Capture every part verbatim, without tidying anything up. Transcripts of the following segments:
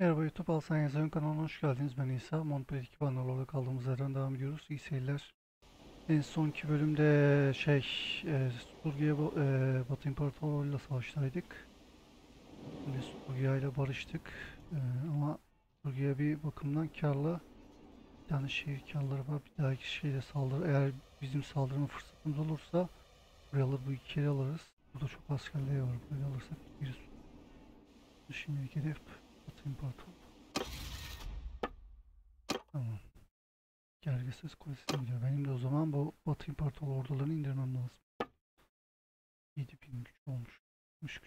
Merhaba YouTube, Alsenyaz ön kanalına hoş geldiniz. Ben İsa. Montpellier iki bandollarda kaldığımız yerden devam ediyoruz. İyi seyirler. En sonki bölümde şey e, Sturgia e, Batı İmparatorluğu'yla savaştaydık. Şimdi Sturgia ile barıştık. E, ama Sturgia bir bakımdan karlı. Bir tane şehir karları var. Bir dahaki şeyle saldırı. Eğer bizim saldırma fırsatımız olursa buraya alır, bu iki kere alırız. Burada çok askerleri var. Böyle alırsak bir şimdilik hedef. İmparatorluğu. Tamam. Gergesiz kulesine gidiyor. Benim de o zaman bu Batı İmparatorluğu ordularını indirmem lazım. yedi bin güç olmuş. Güç.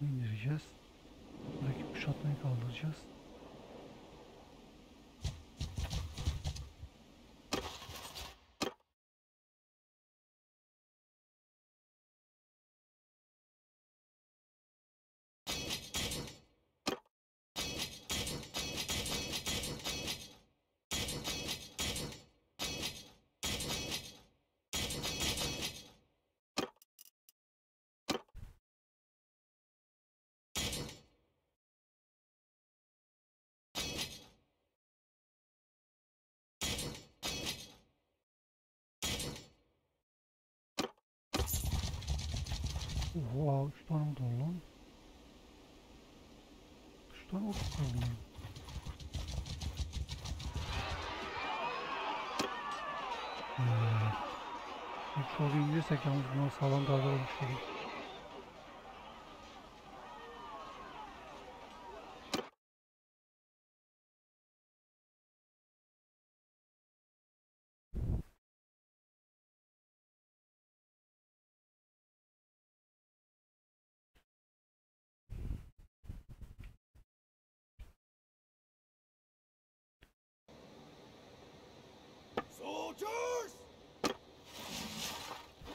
İndireceğiz. Buradaki kuşatmayı kaldıracağız. Oha, üç tane oldu lan. üç tane oldu lan. üç oldu indirsek yalnız bunlar sağlam darbe olmuştu.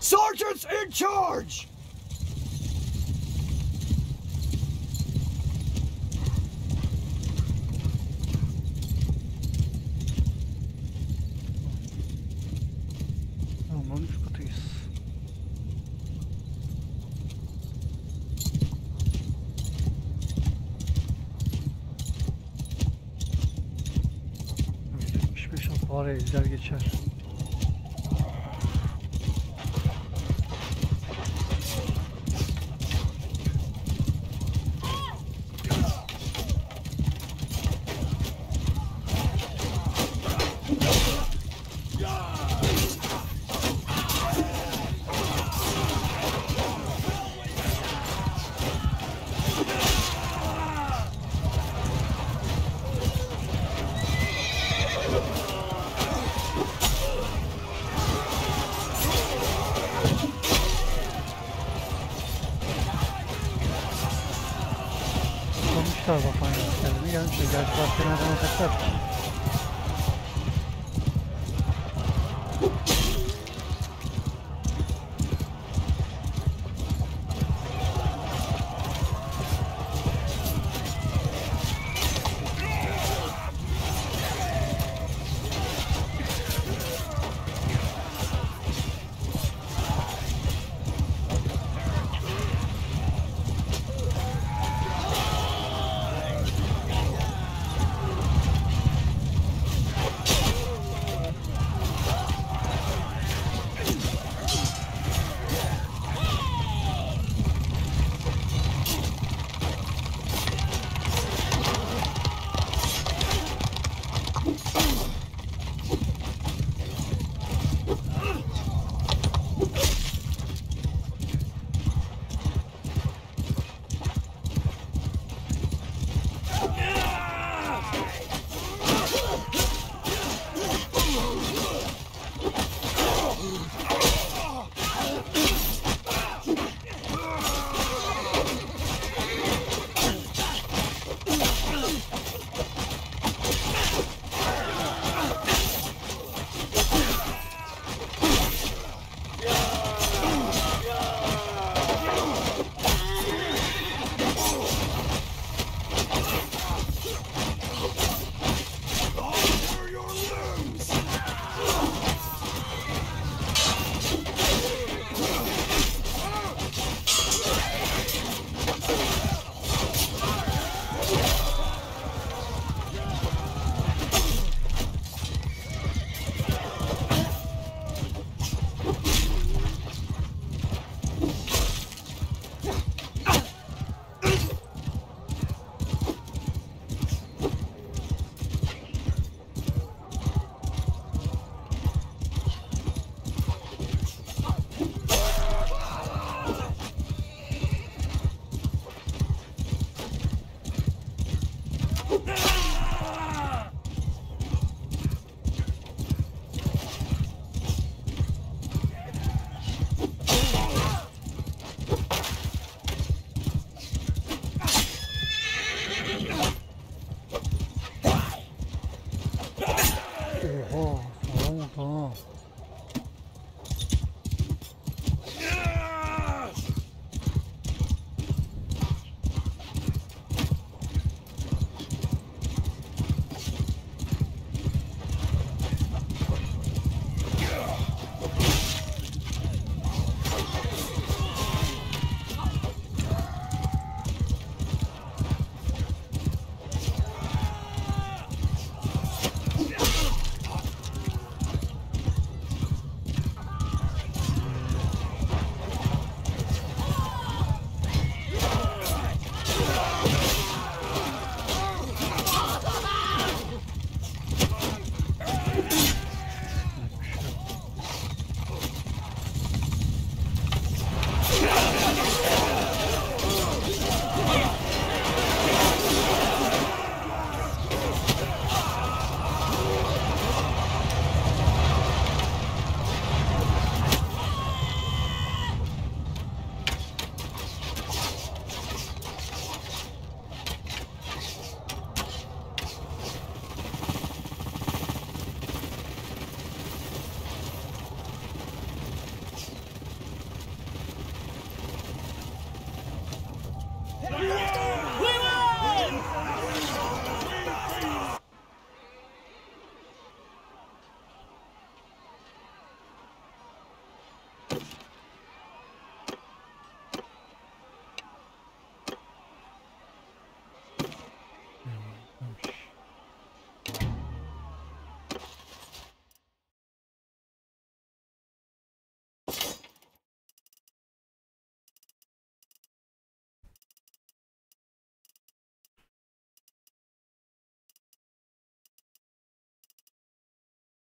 Sergeants in charge! Oraya izler geçer.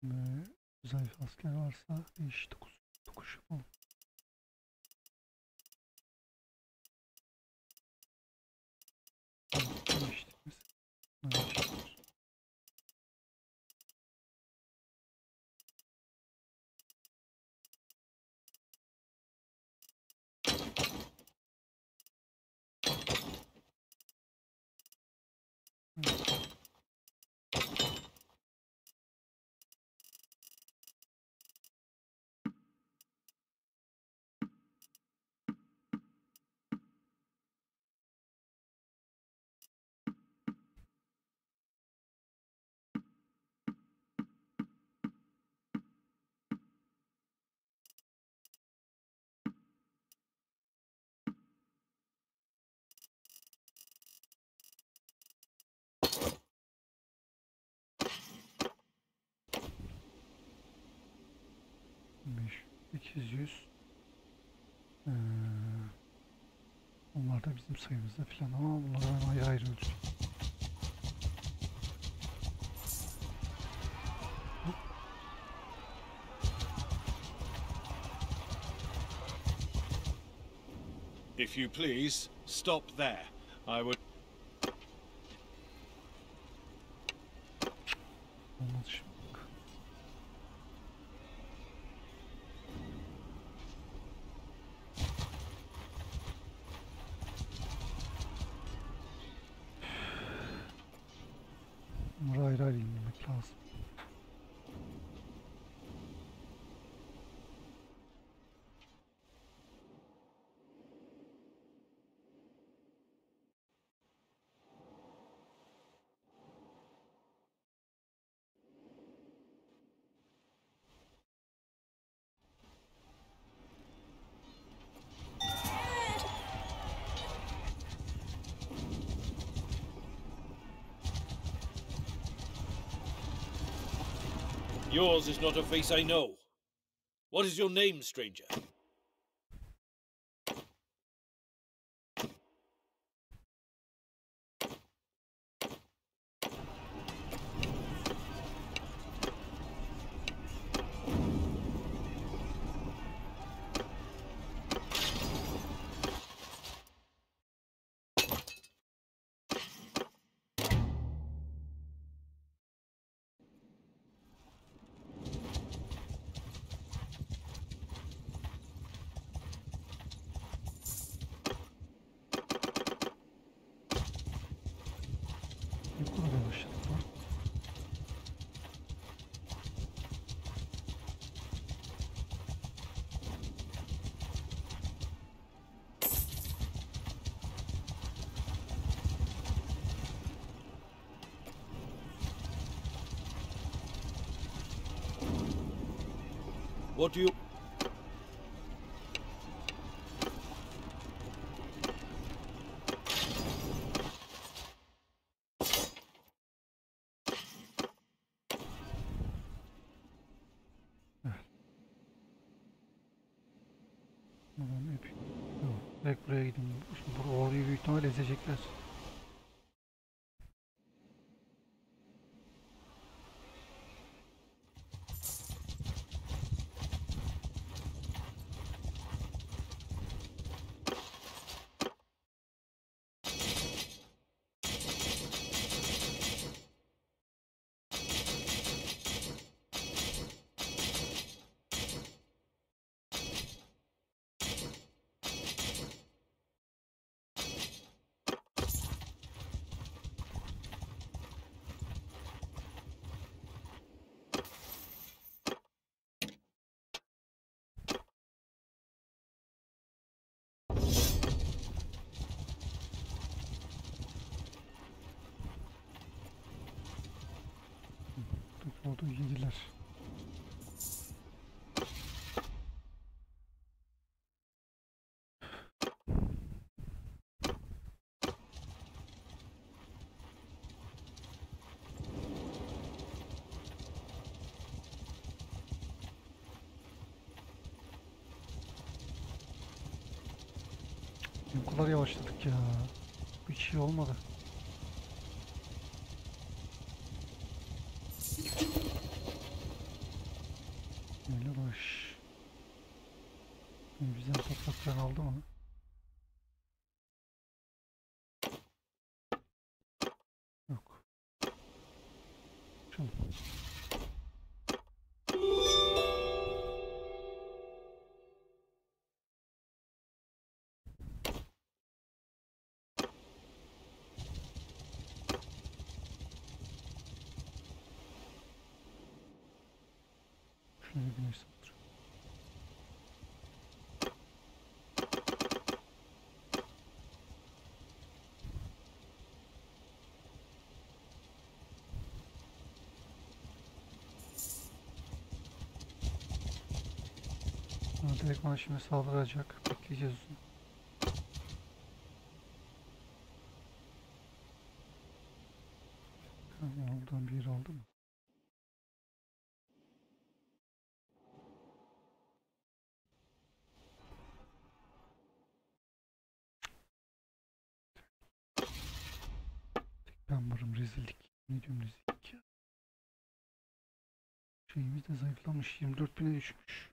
Ve zayıf asker varsa beş dokuz dokuz yapalım. iki yüz ee, onlar da bizim sayımızda filan ama bunlardan ayrı ayrı ölçüyor. If you please stop there. I would yours is not a face I know. What is your name, stranger? What do you... Buraya gidin. Bu orayı büyük ihtimalle ezecekler. Oldu, yediler. Ne kadar yavaşladık ya. Bir şey olmadı. Bizden topraktan aldı mı? Yok. Şunu. Şunu bir güneş saptırın. Direkt bana şimdi saldıracak. Bekleyeceğiz. Oradan bir yer aldı mı? Ben varım, rezillik. Ne diyorum rezillik ya? Şeyimiz de zayıflamış. yirmi dört bine düşmüş.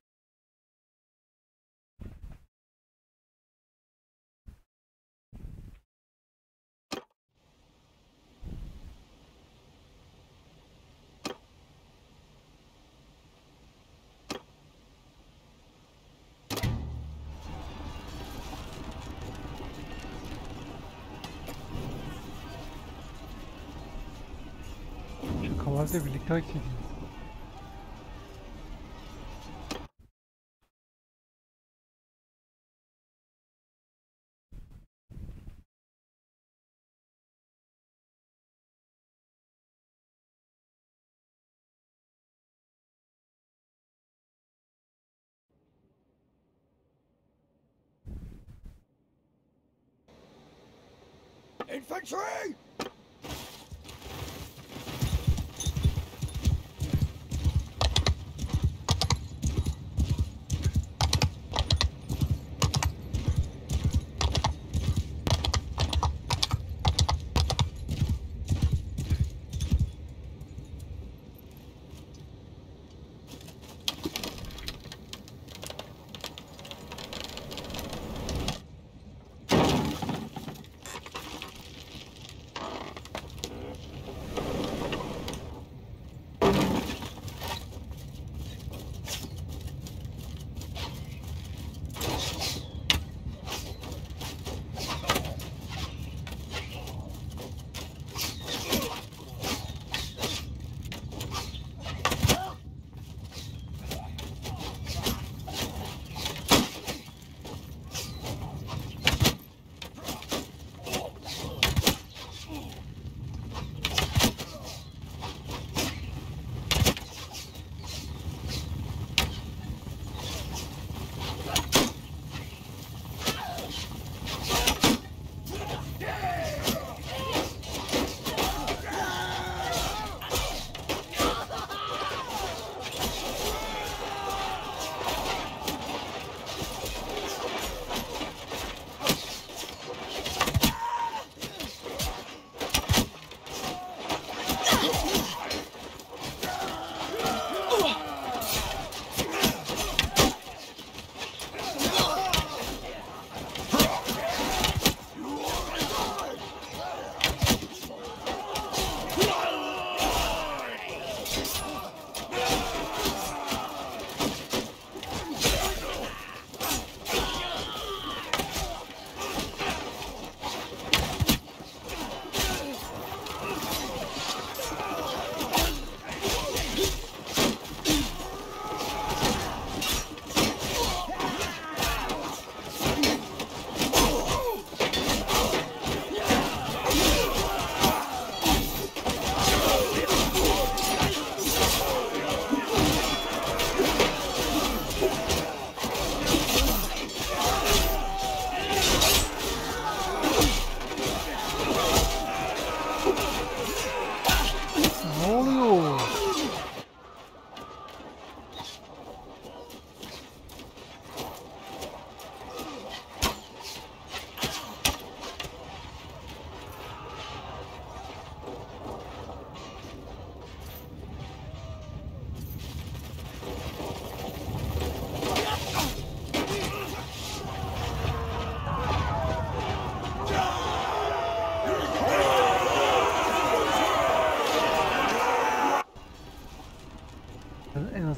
Kavarda birlikte hareket ediyor. Infantry!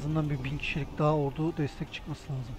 azından bir bin kişilik daha ordu destek çıkması lazım.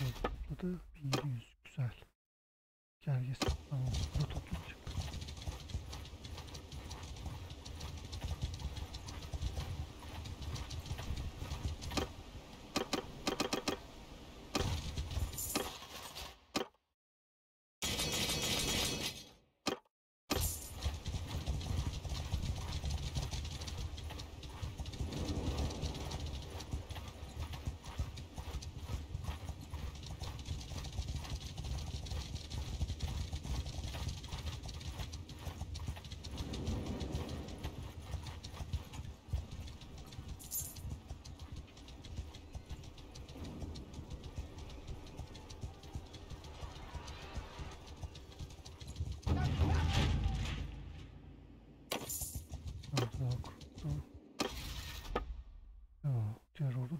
bin yedi yüz güzel. Gergesi tamam. Bu toplayacak.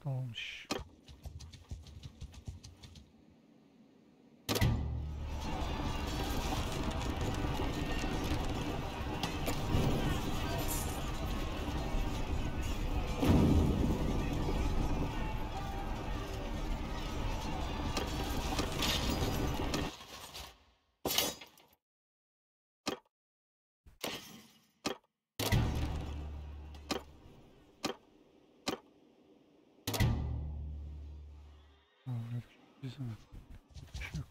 Olmuş. Güzel. Şu.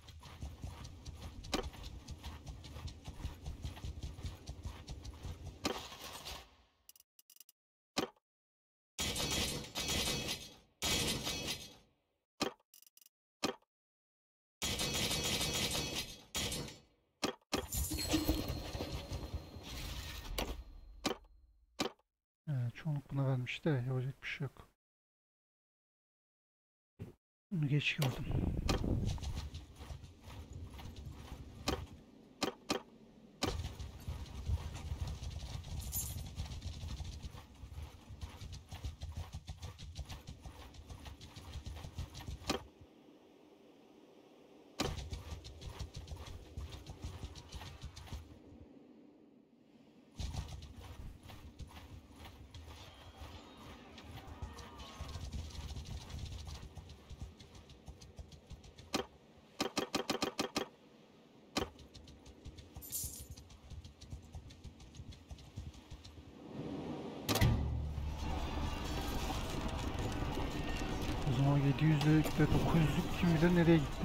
Evet, çoğunluk buna vermiş de yapacak bir şey yok. Bunu geç gördüm. yedi yüz'e gitti, dokuz yüz'lük kimdir nereye gitti?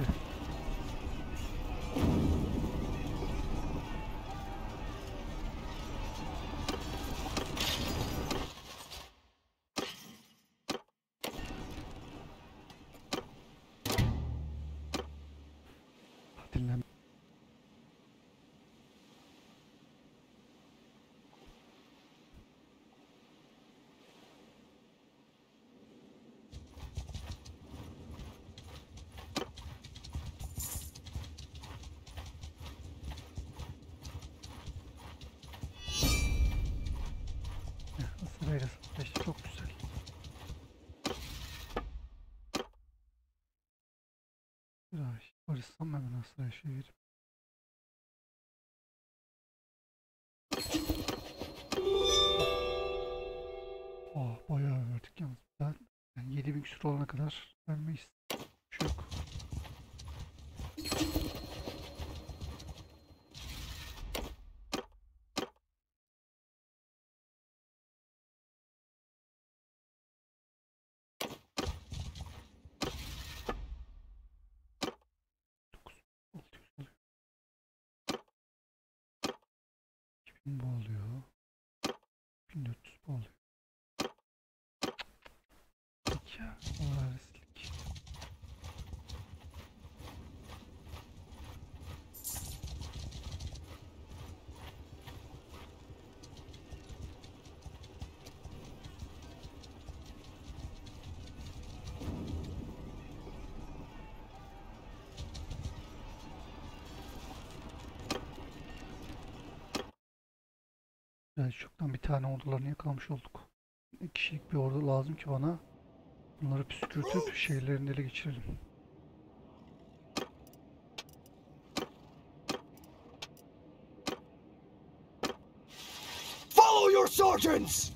Barışsam hemen aslaya şehir. Oh, bayağı verdik yalnız. Ben yani yedi bin küsur olana kadar vermeyiz. Şu yok. Kim bağlıyor? bin dört yüz bağlıyor. İki. Allah reslik. Yani çoktan bir tane ordularını yakalamış olduk. İki kişilik bir ordu lazım ki bana bunları püskürtüp şehirlerini ele geçirelim. Follow your sergeants.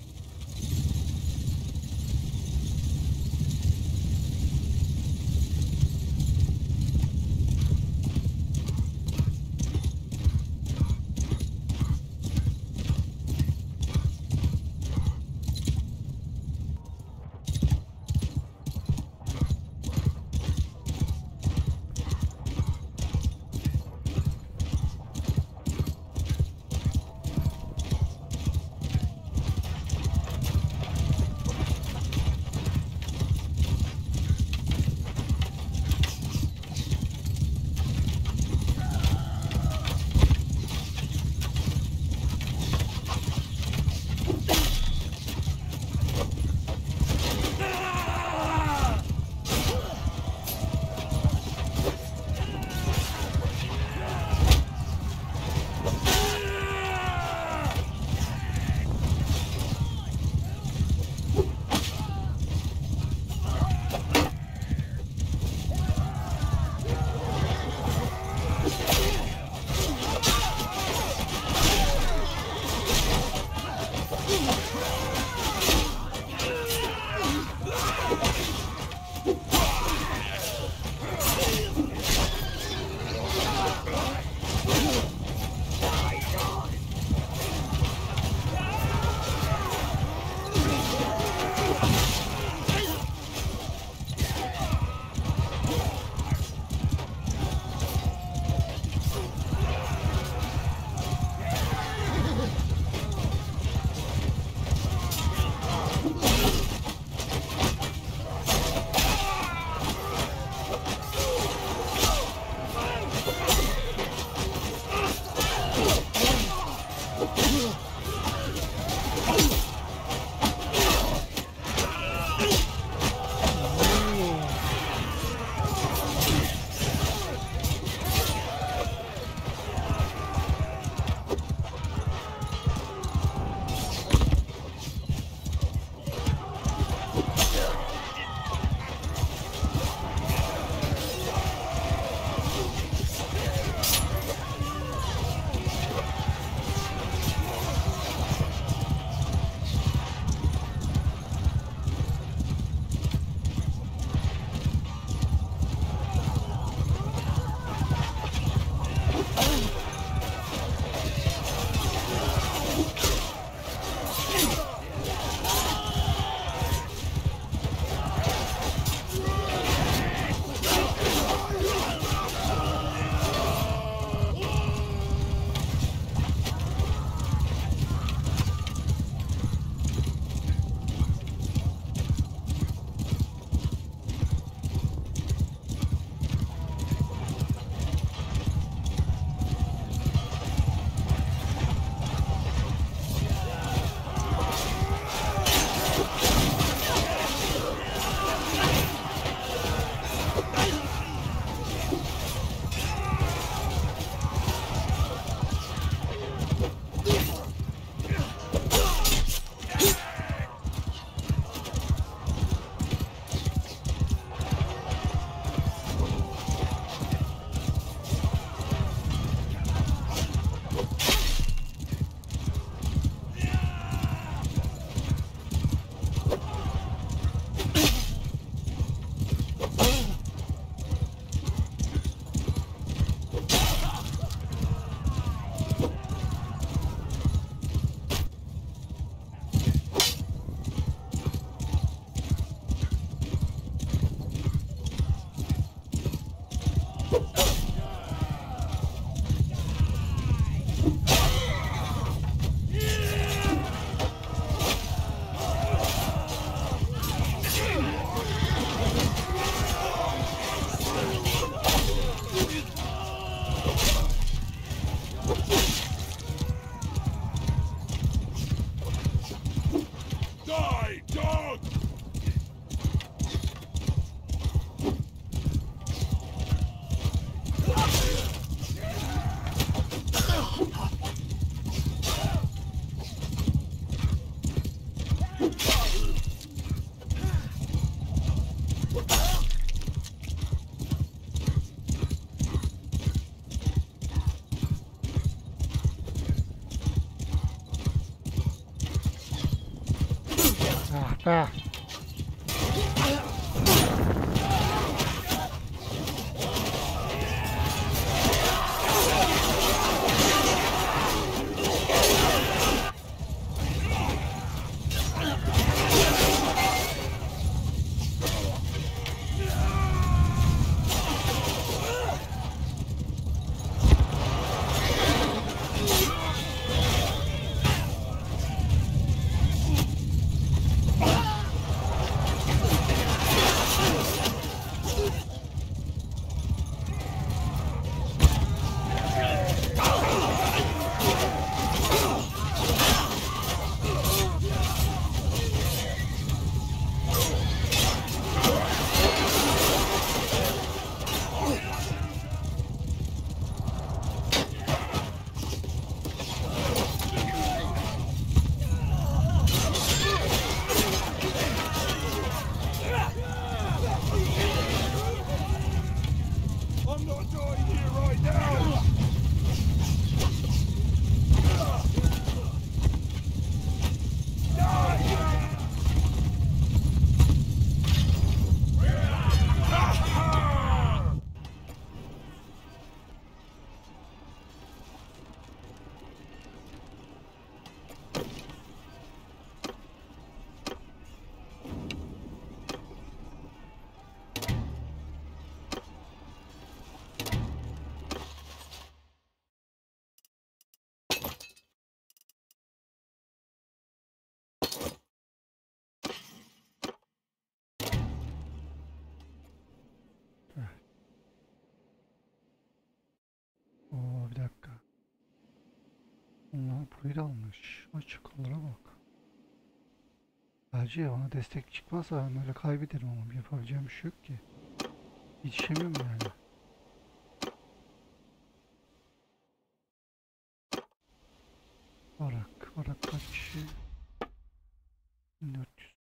Ah be. Bunlar burayı almış. Açıklara bak. Bence ona destek çıkmazsa böyle kaybederim ama yapabileceğim bir şey yok ki. Yetişemiyorum yani. Orak, orak kaç kişi? bin dört yüz.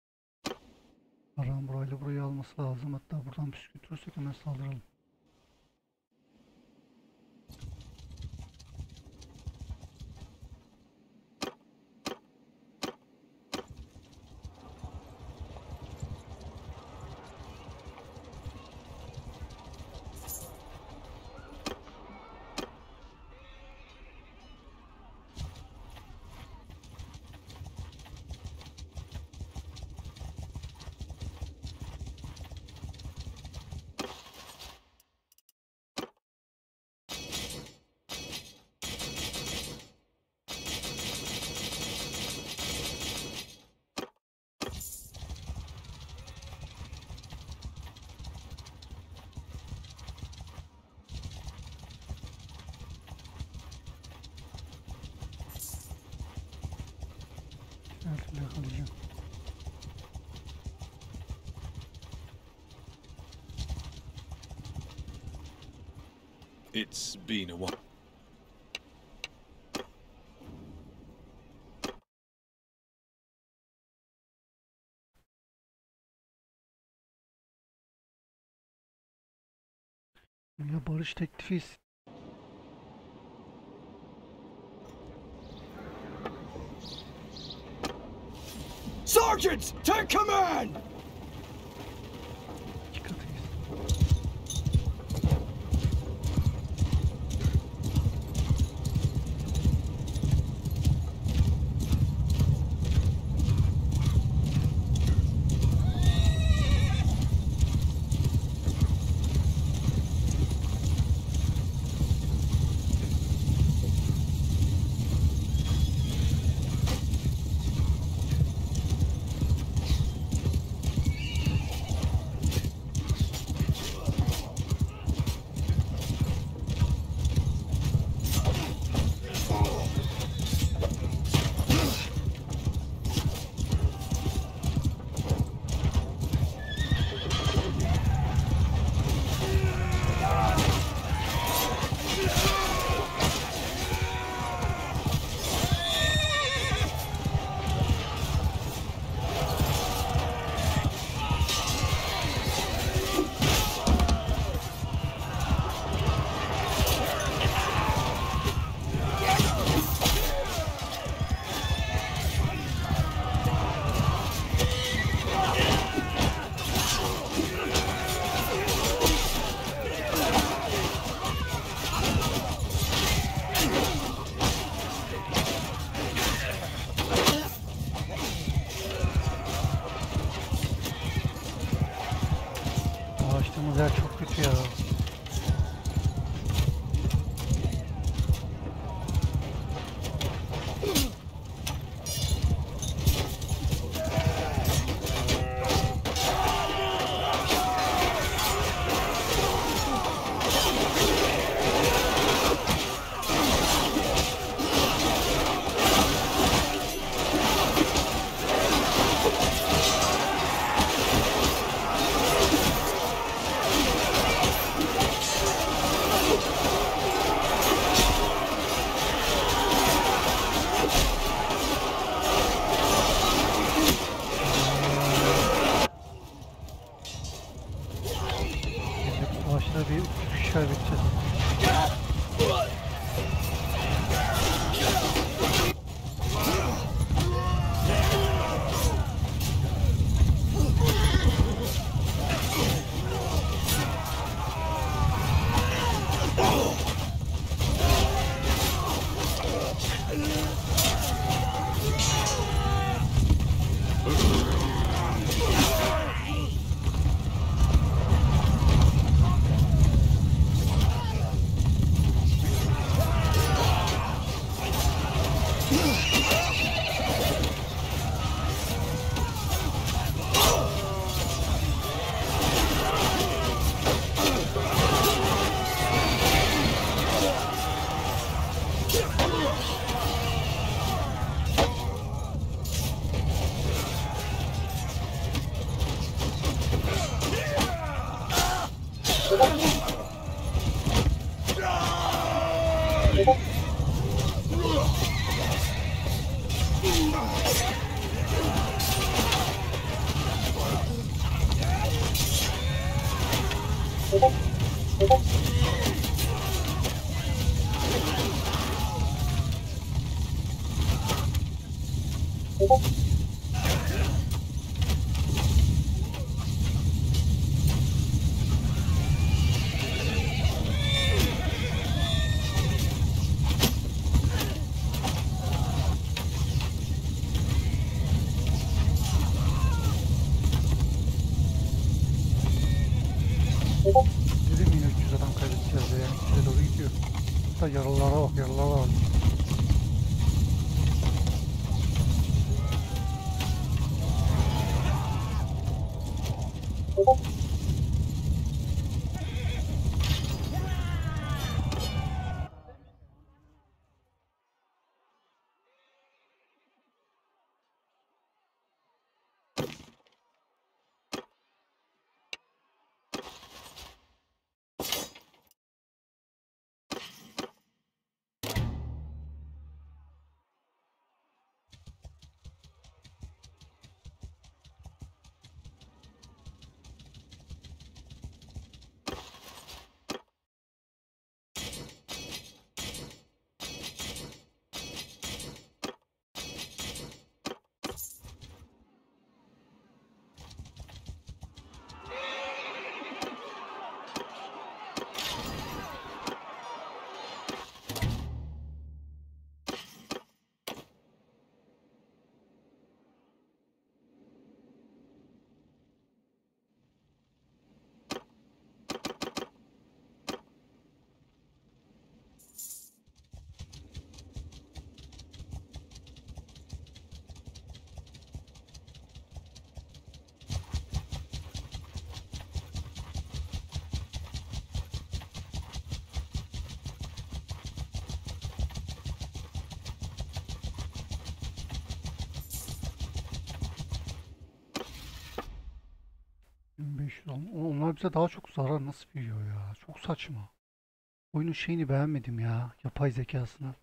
Aram burayla burayı alması lazım. Hatta buradan bisküvi tursek hemen saldıralım. Alacağım. It's been a while. Ya barış teklifi istedim. Sergeants, take command! Yalnız ya çok kötü ya. Yaralılara bak, yaralılara bak. Onlar bize daha çok zarar nasıl büyüyor ya? Çok saçma. Oyunun şeyini beğenmedim ya. Yapay zekasını.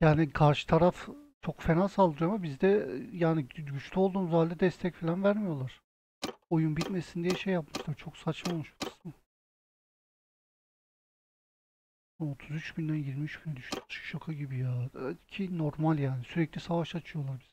Yani karşı taraf çok fena saldırıyor ama bizde yani güçlü olduğumuz halde destek falan vermiyorlar. Oyun bitmesin diye şey yapmışlar. Çok saçma olmuş. otuz üç binden yirmi üç bine düştü. Şaka gibi ya. Ki normal yani. Sürekli savaş açıyorlar bize.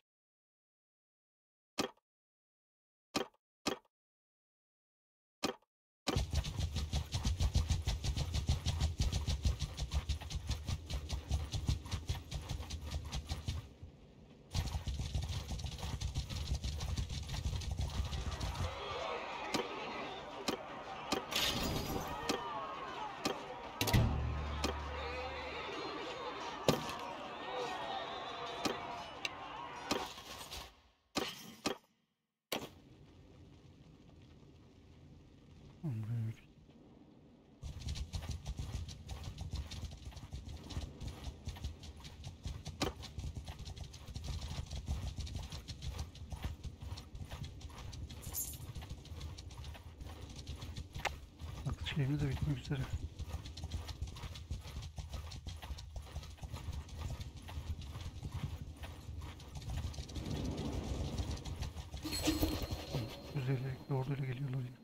I'm weird. Atış şeyimiz de bitmek üzere. Özellikle orduyla geliyorlar yine.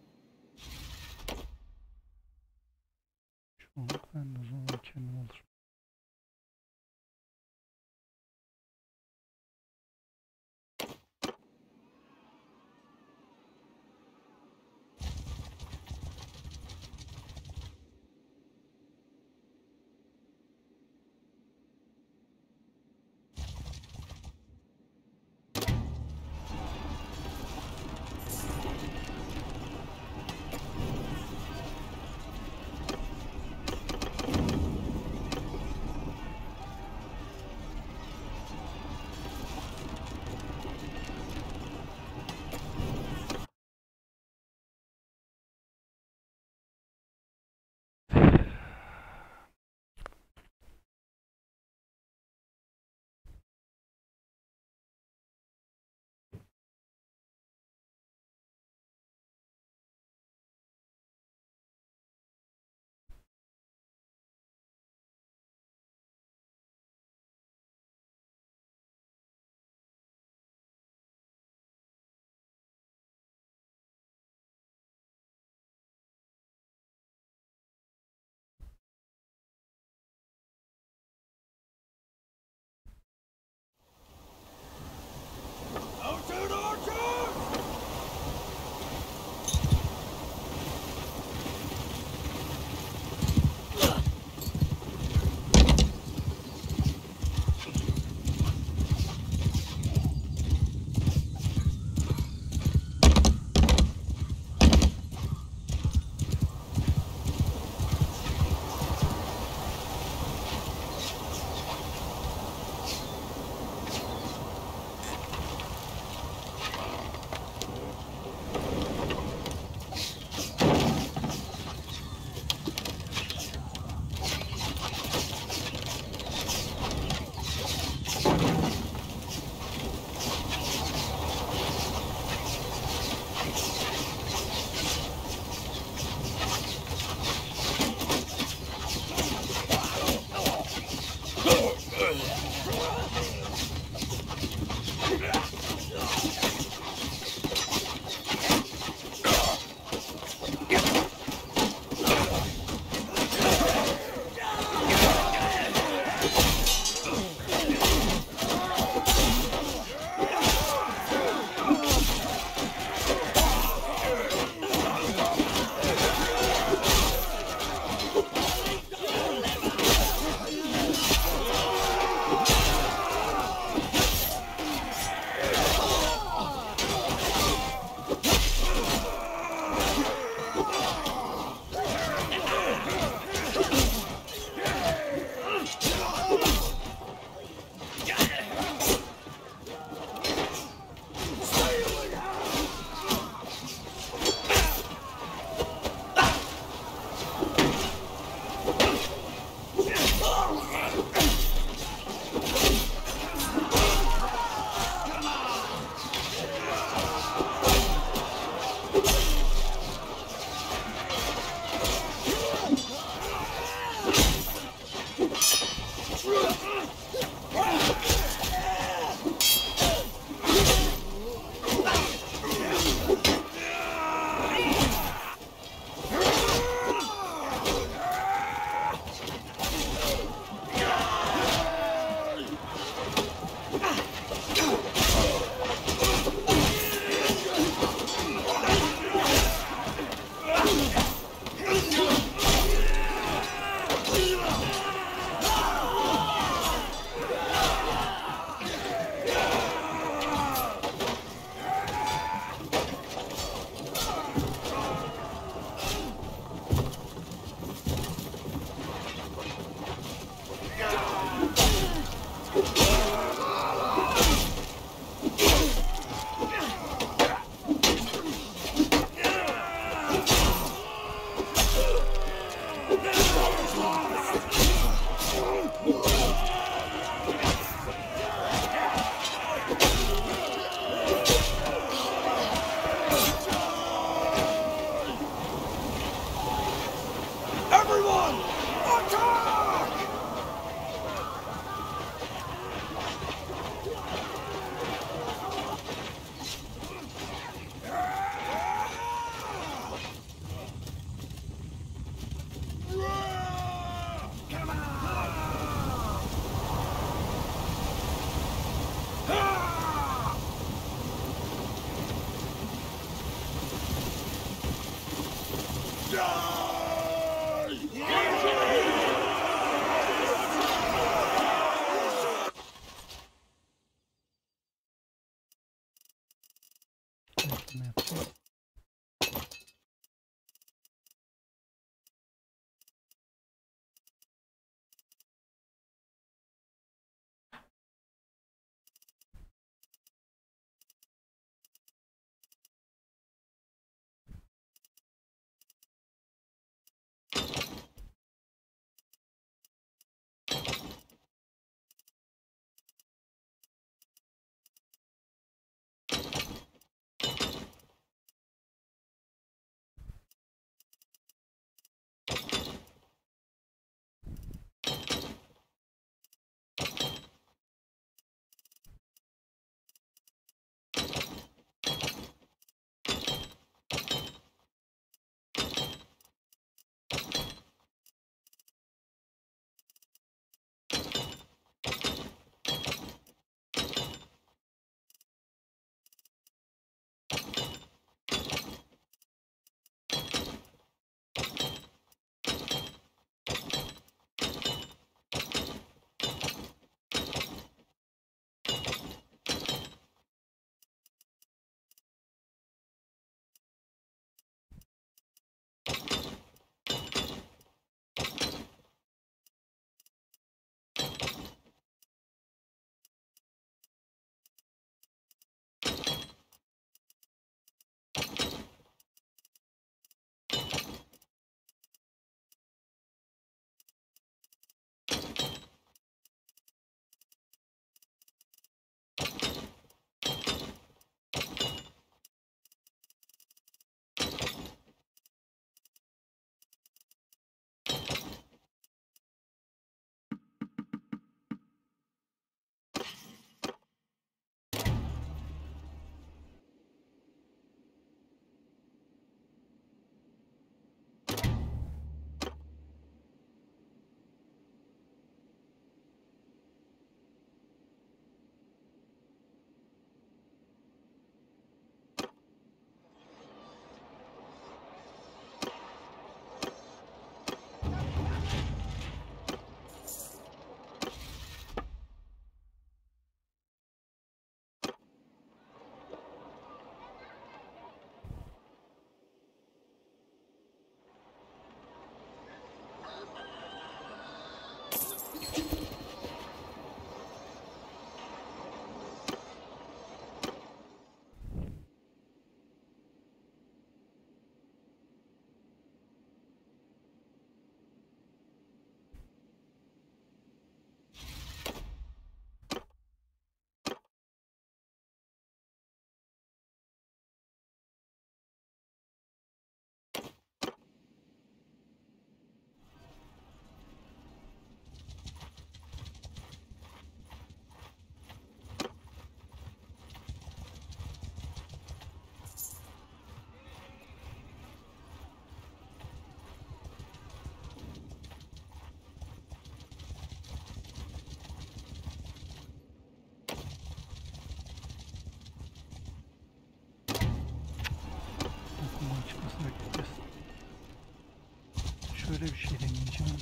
Şöyle bir şey deneyeceğim.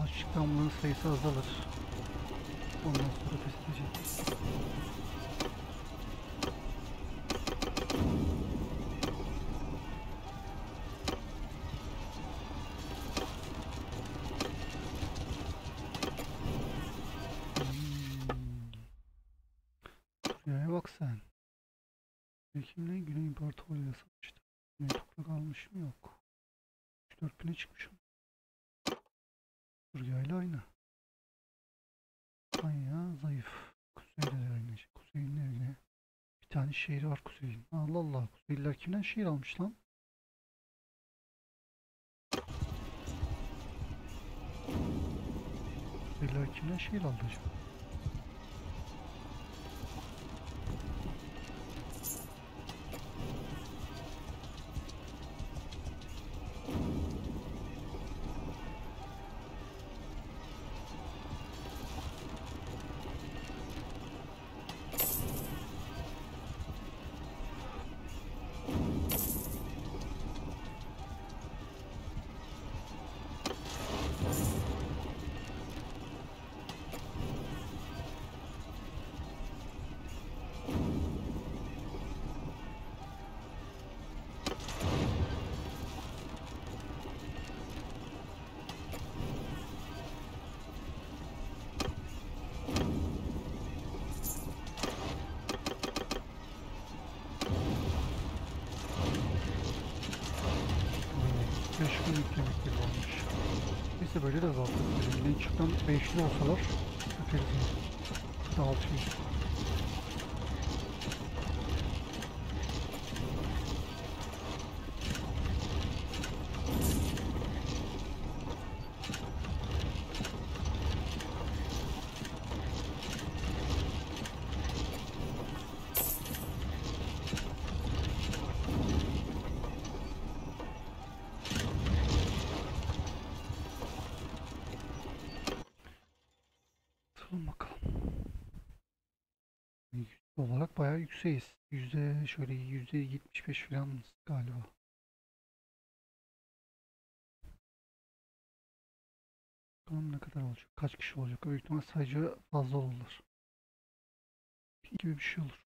Açlıktan bunun sayısı azalır. Ondan sonra pes edeceğiz. Hmm. Şuraya bak sen. Kimle? Güney İmparatorluğu'yla savaştı. Ne toprak almış mı? Yok. dört bine çıkmışım. Sturgia ile aynı. Bayağı zayıf. Kuzey'de de aynı. Kuzey'in de öyle. Bir tane şehri var Kuzey'in. Allah Allah. Kuzeyliler kimden şehir almış lan? Kuzeyliler kimden şehir aldı acaba? iki bin iki olmuş. Neyse böyle de azalttık. Şimdi çıkan beşli olsalar öteriz. altı yüz. Olarak bayağı yükseğiz. Yüzde şöyle yüzde yetmiş beş falan galiba. Bakalım ne kadar olacak? Kaç kişi olacak? Büyük ihtimal sadece fazla olurlar. Gibi bir şey olur.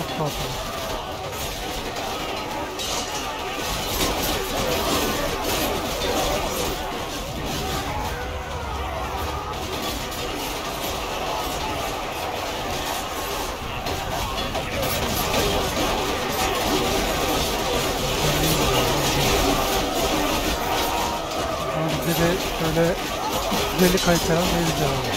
Infantry! Güzeli kaytaran ve güzel alıyor.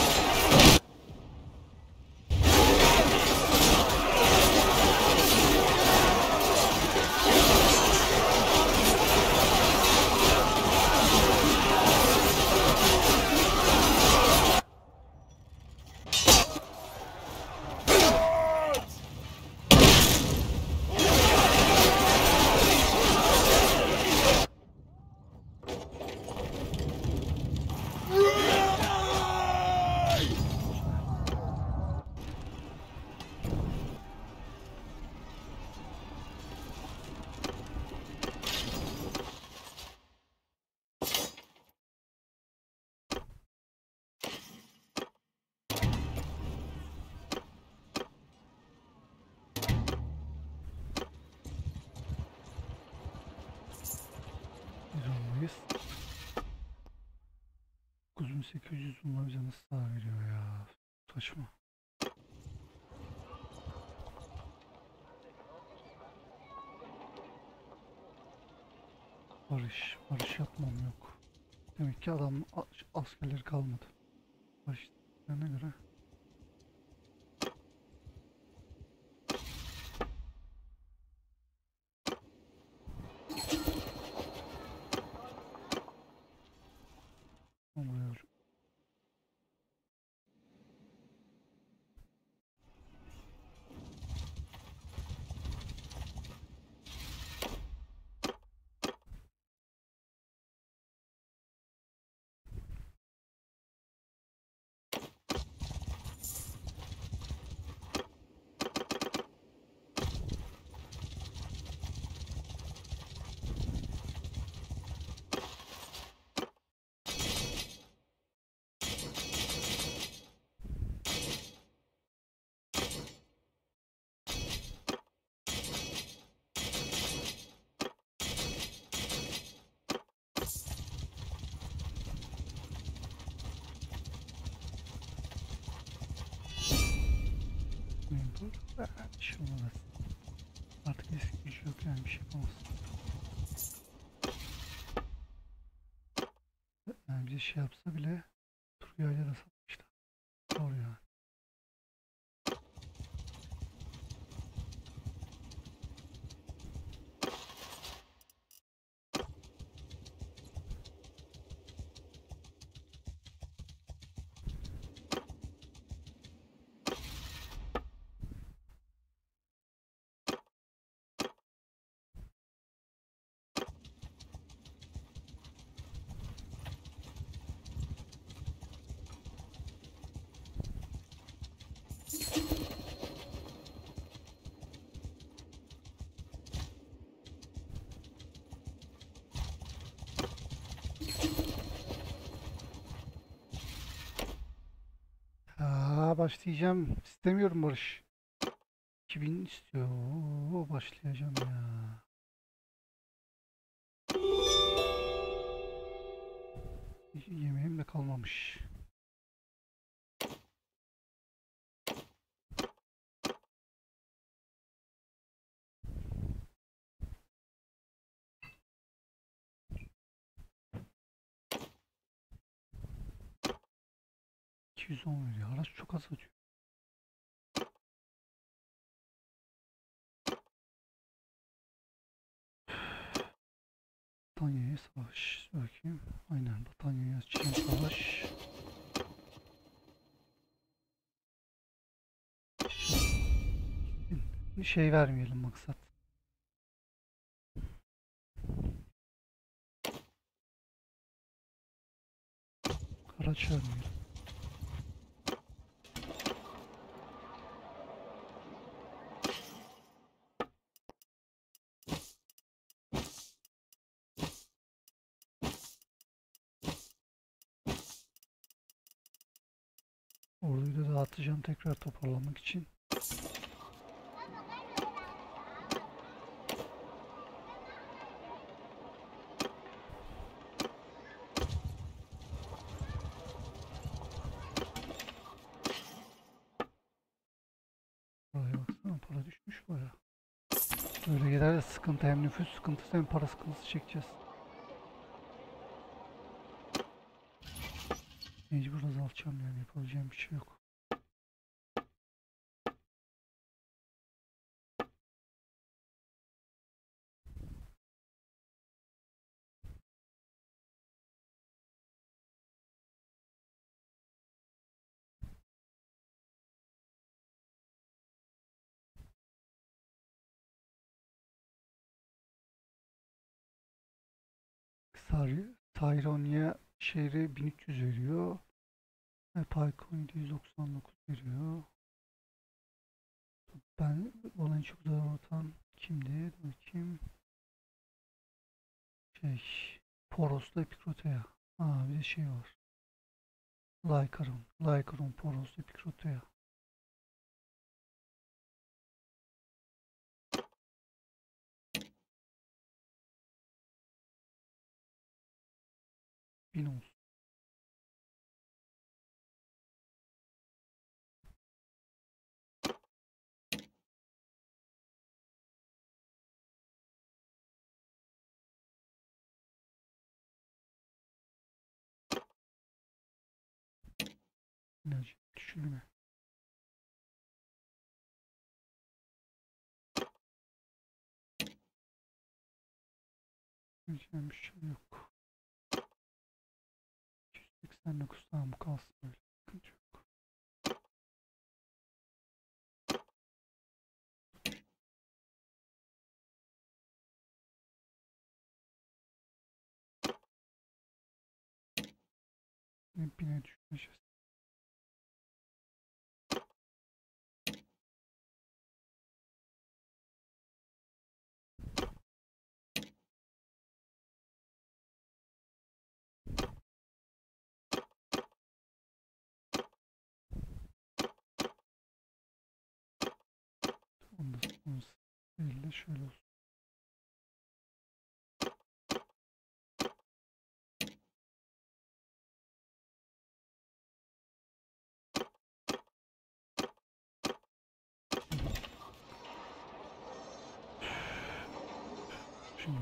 sekiz yüz bunlar bize nasıl daha veriyor ya? Saçma. Barış, barış yapmam yok. Demek ki adam askerleri kalmadı. Barış ne göre? Bir şey olmaz. Artık eski bir şey yok yani, bir şey olmaz. Yani bir şey yapsa bile Sturgia'yla da satmıştı. Doğru yani. Başlayacağım. İstemiyorum Barış. iki bin istiyor. Oo, başlayacağım ya. Yemeğim de kalmamış. iki yüz on veriyor. Araç çok az atıyor. Battania'ya savaş. Bakayım. Aynen. Battania'ya açacağım savaş. Bir şey vermeyelim maksat. Araç vermeyelim. Orduyu da dağıtacağım tekrar toparlamak için. Paraya baksana, para düşmüş baya. Böyle gider de sıkıntı, hem nüfus sıkıntısı hem para sıkıntısı çekeceğiz. mecbur azaltacağım yani, yapabileceğim bir şey yok. Tyronia şehre bin üç yüz veriyor. Pycon yedi yüz doksan dokuz veriyor. Ben bana en çok zarar atan kimdi? Bakayım. Şey, Poros'la Epikrotea. Aa, bir de şey var. Lycaron. Lycaron, Poros, Epikrotea. bin olsun. Enerji düşürme. Diyeceğim bir şey yok. iki yüz seksen dokuz tam kalsın böyle. Sıkıntı yok. Hepine düşmeyeceğiz. Belli şöyle olsun. Şimdi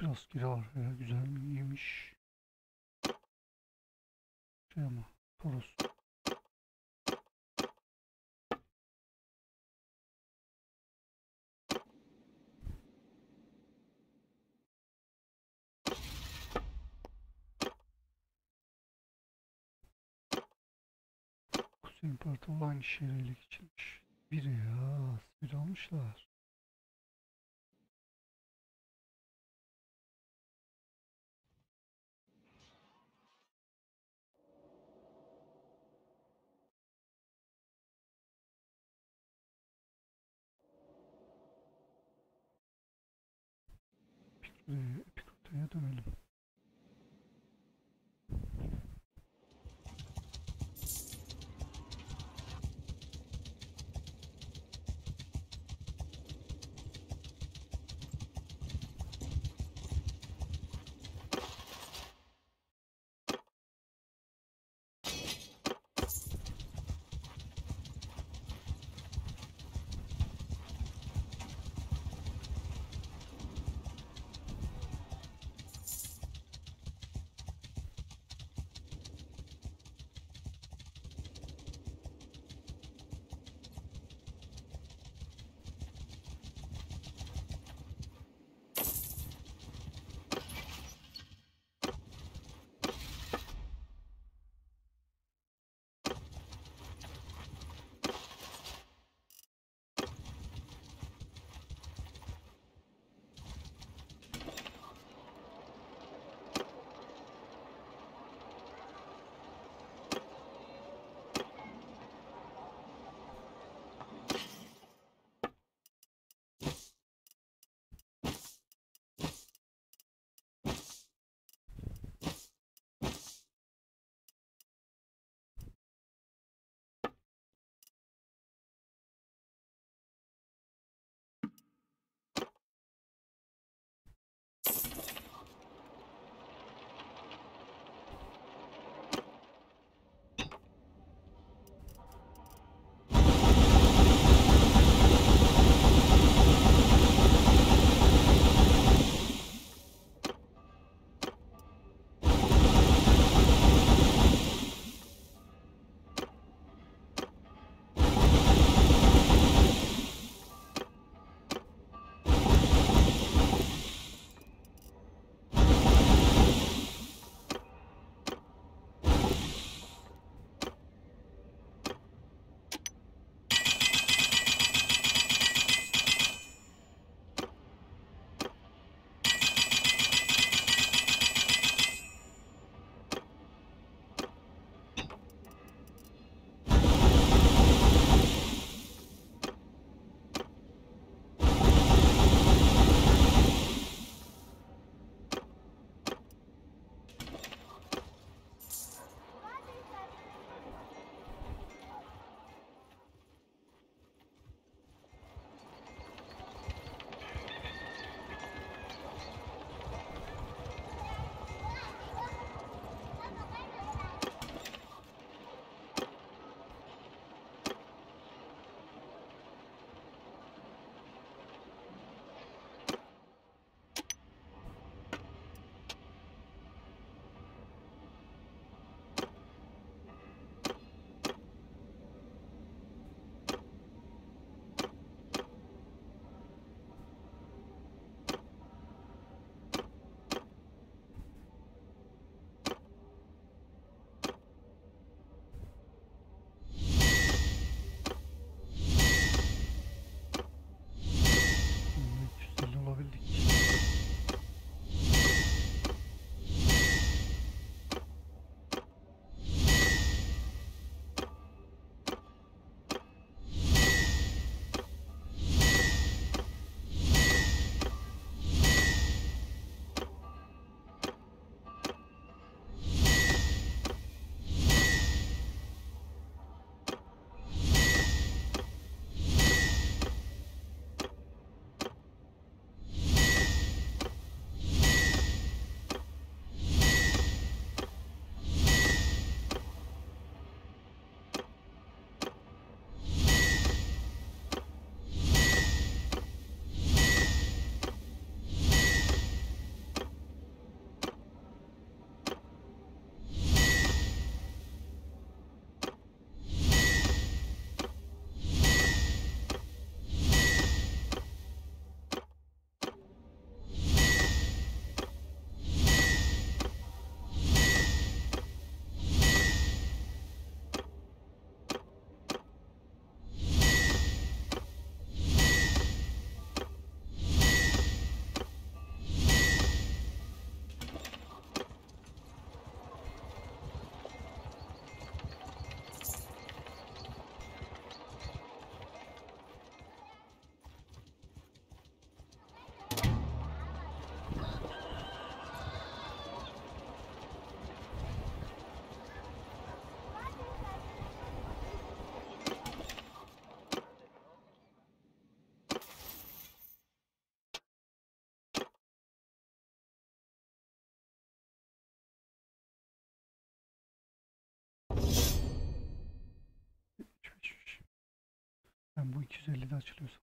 biraz girer ya, güzel miymiş? Şey ama Poros. Kuzey İmparatorluğu hangi şehirle geçirmiş? Biri ya, bir almışlar. Epikrotea'ya dönelim. Ben bu iki yüz ellide açılıyorsam.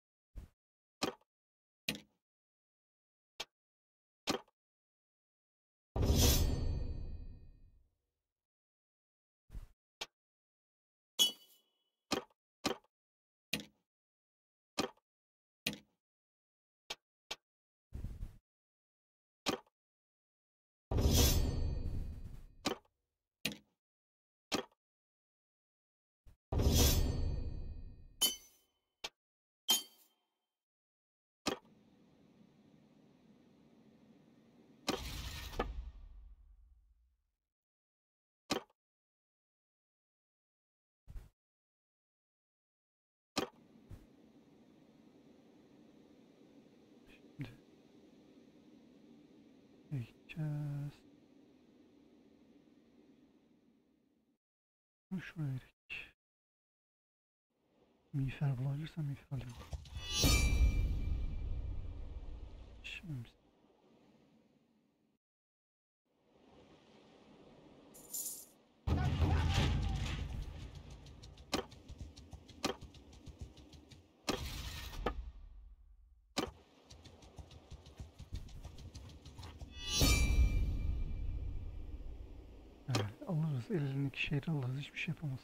Şuraya gerek. Miğfer bulabilirsem miğfer alayım. Şimdi elindeki şehri alırız, hiçbir şey yapamaz.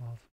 Lazım.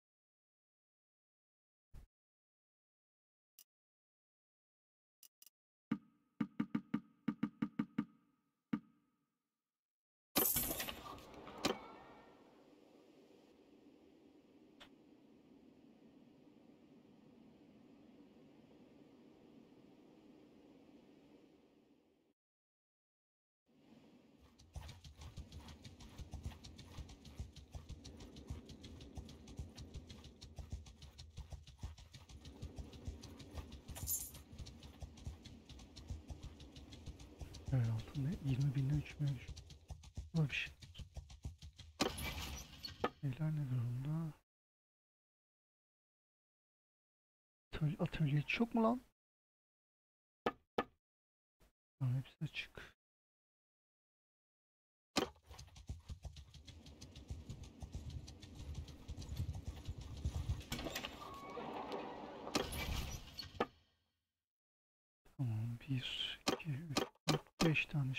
Altında yirmi binden üç milyon düştü. Böyle bir şey. Evler ne durumda? Atölye, atölye çok mu lan? Tamam, hepsi açık. Tamam, bir, iki, üç. beş tane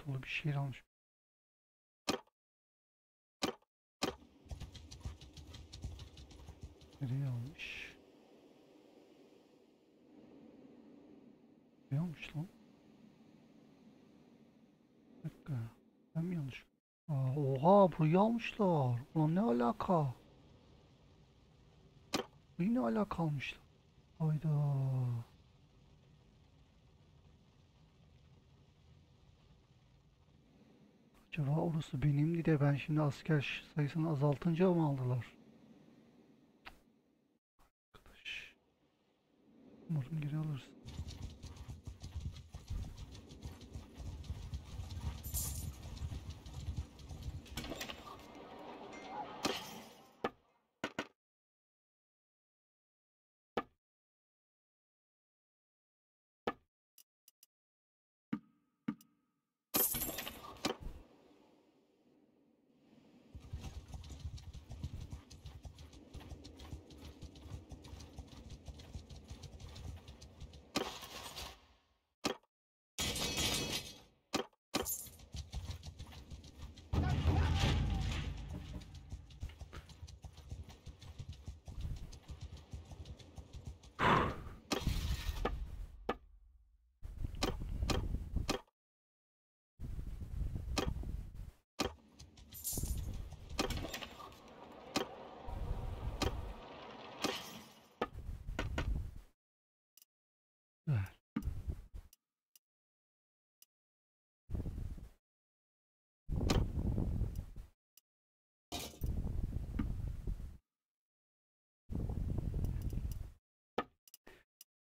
Dert dolu bir şehir almış. Nereye almış? Ne olmuş lan? Bir dakika. Ben mi yanlış? Aa, oha burayı almışlar. Ulan ne alaka? Burayı ne alaka almışlar? Hayda. Acaba orası benimdi de ben şimdi asker sayısını azaltınca mı aldılar? Arkadaş. Umarım geri alırsın.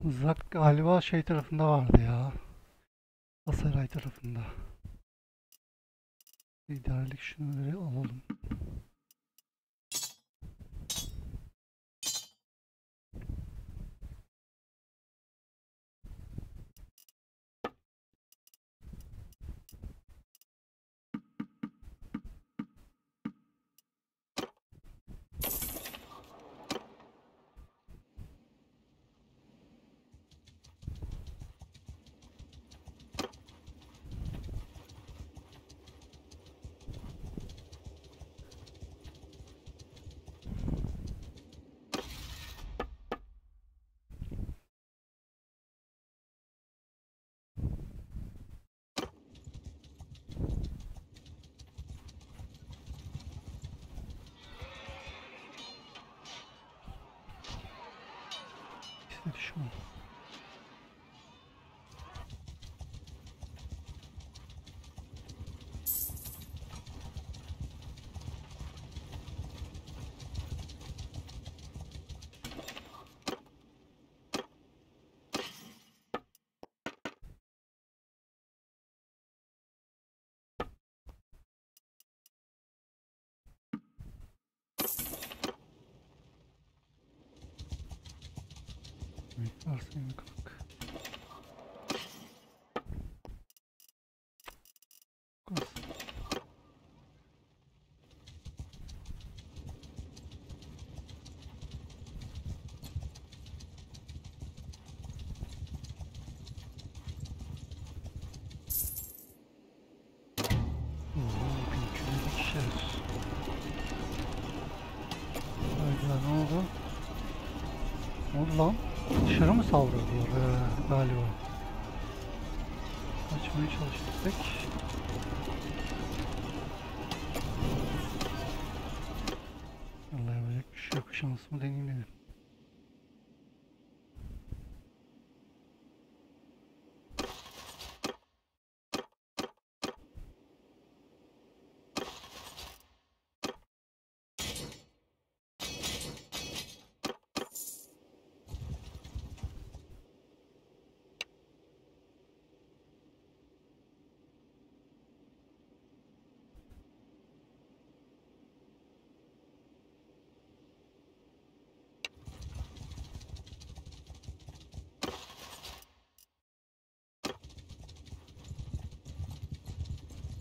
Uzak galiba şey tarafında vardı ya. Asaray tarafında. İdarelik şunları alalım. Düşman. Arsayını kalk. Kalk. Dışarı mı saldırıyor ee, galiba? Kaçmaya çalıştık pek. Vallahi yapacak bir şey yok. Şansımı deneyeyim dedim.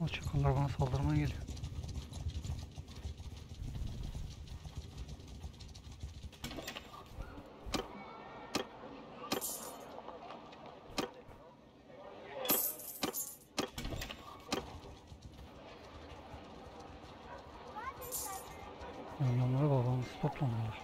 Çakıllar bana saldırmaya geliyor. toplanıyor.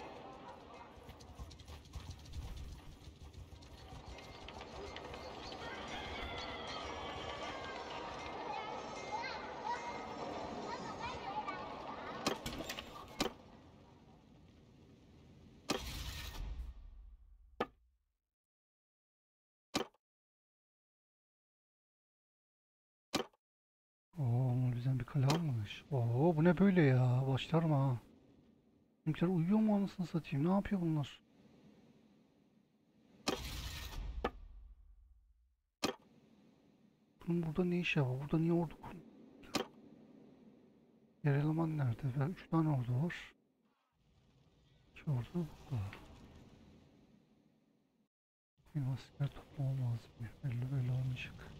Kale almamış. Oo, bu ne böyle ya? Başlarım ha. Bizimkiler uyuyor mu anasını satayım? Ne yapıyor bunlar? Bunun burada ne işi var? Burada niye ordu kurmuş? Yer eleman nerede? Ben üç tane ordu var. İki ordu burada. Benim asker toplamam lazım. Belli böyle olmayacak.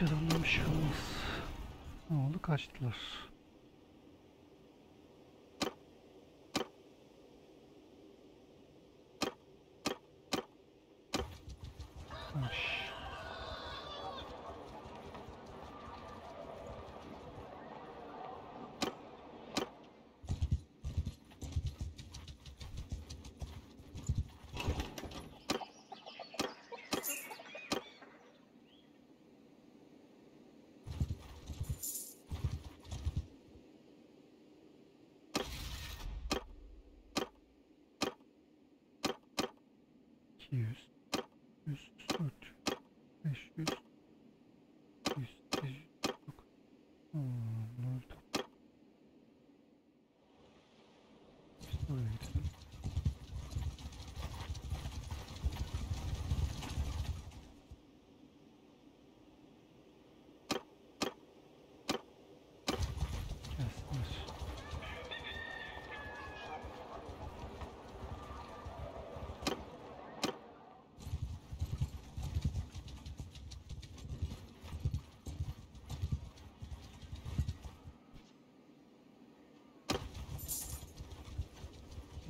Adamdan bir şey olmaz. Ne oldu? Kaçtılar. Kaç.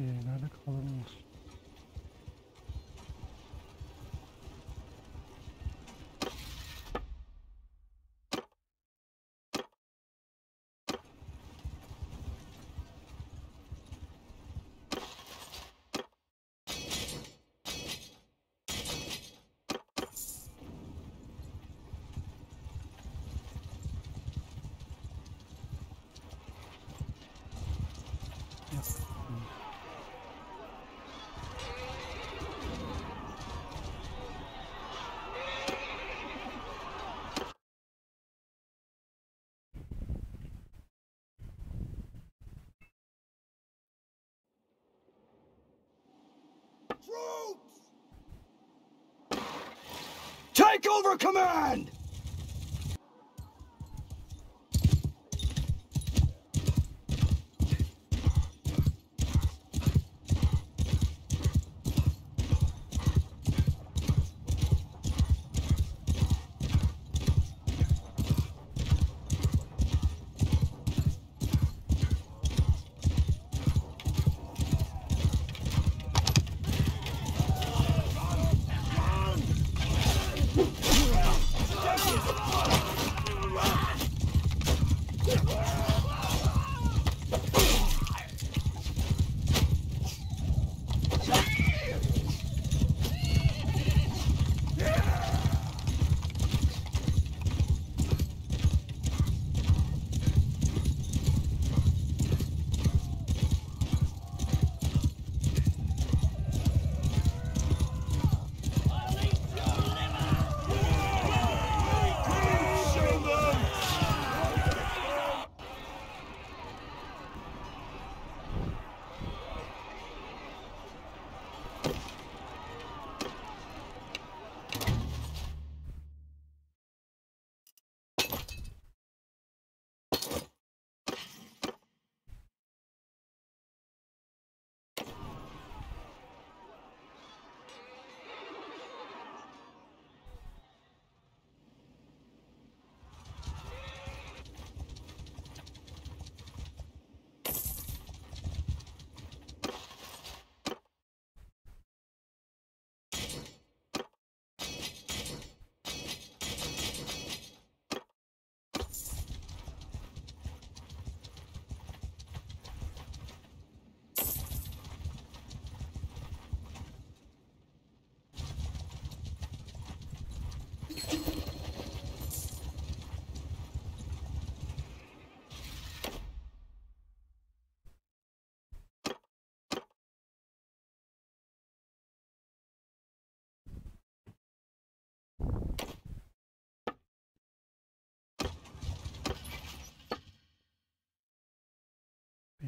Nerede kalalım var? Take over command!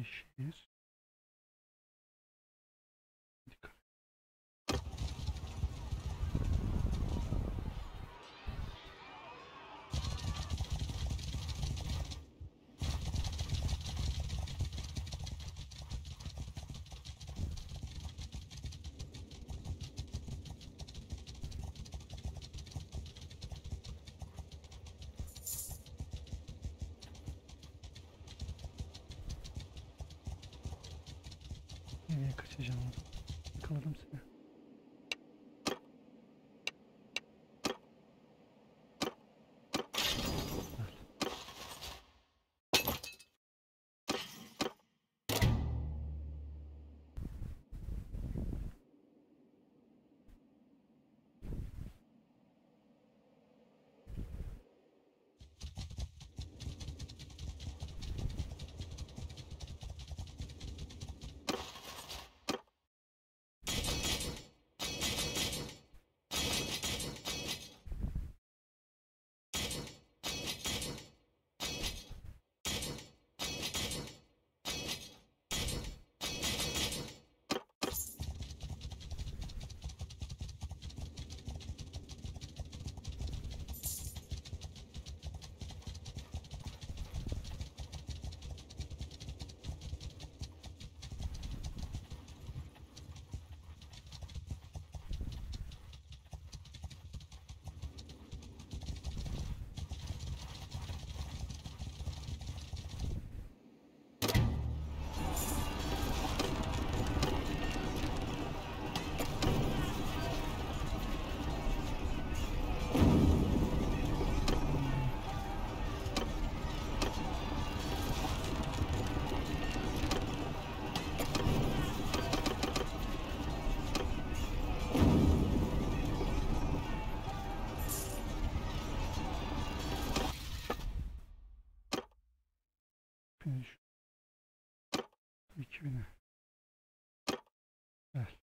beş yüz. Nereye kaçacağım? Yakaladım seni. iki bine. Evet.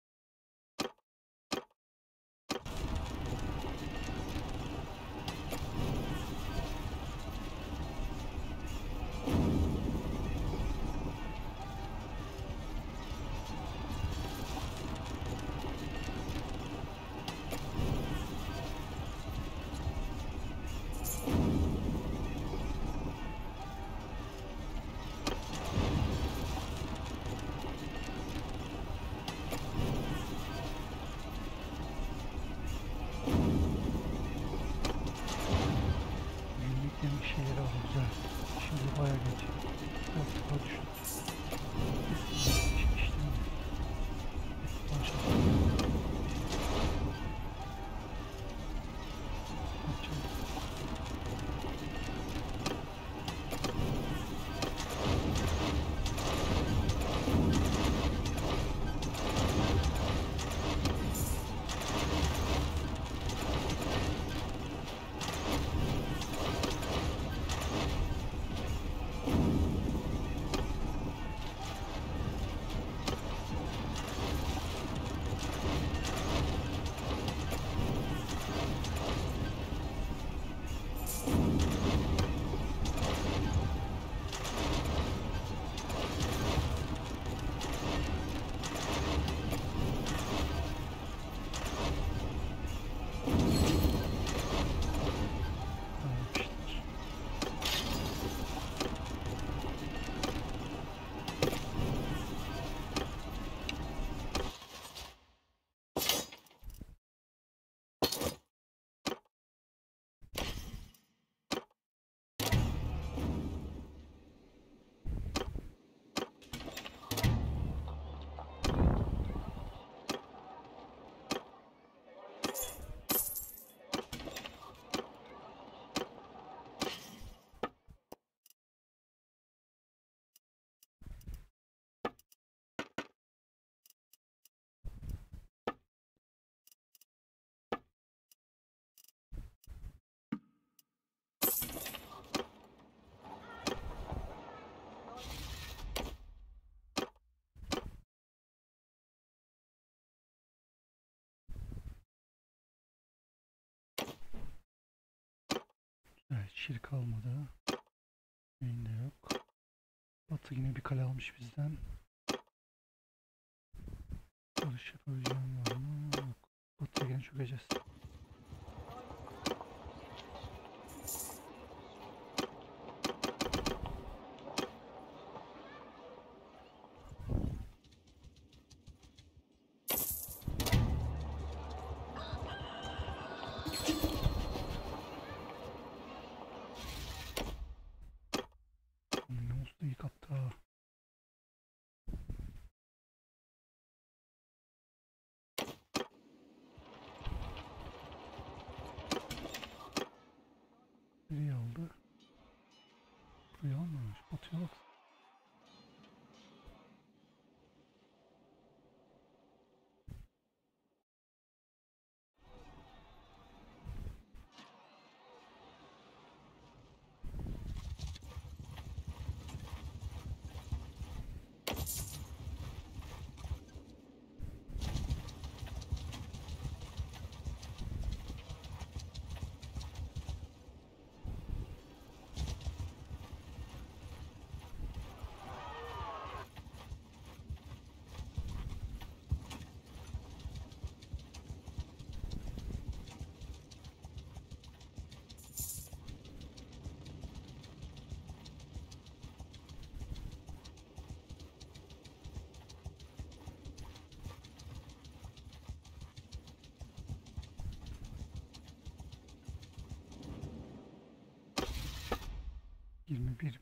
Evet, şirk almadı. Benim de yok. Batı yine bir kale almış bizden. Barış yapabileceğim var mı? Yok. Batı'ya gene çökeceğiz. Nereye aldı? Buraya almamış. Batıya bak. yirmi bir.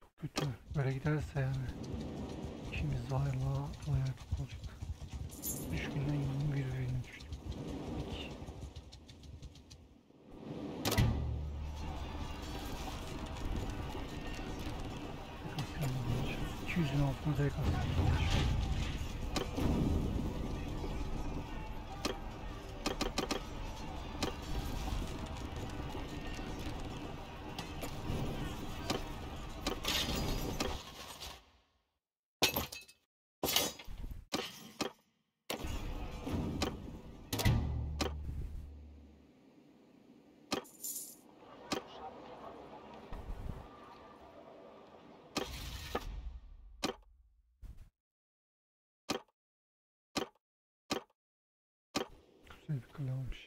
Çok kötü. Böyle giderse yani ikimiz de ayrılığa ayak olacak. üç binden yirmi bir verin düştük. iki yüzün altına tek aslanım olacak. Bir kale almış.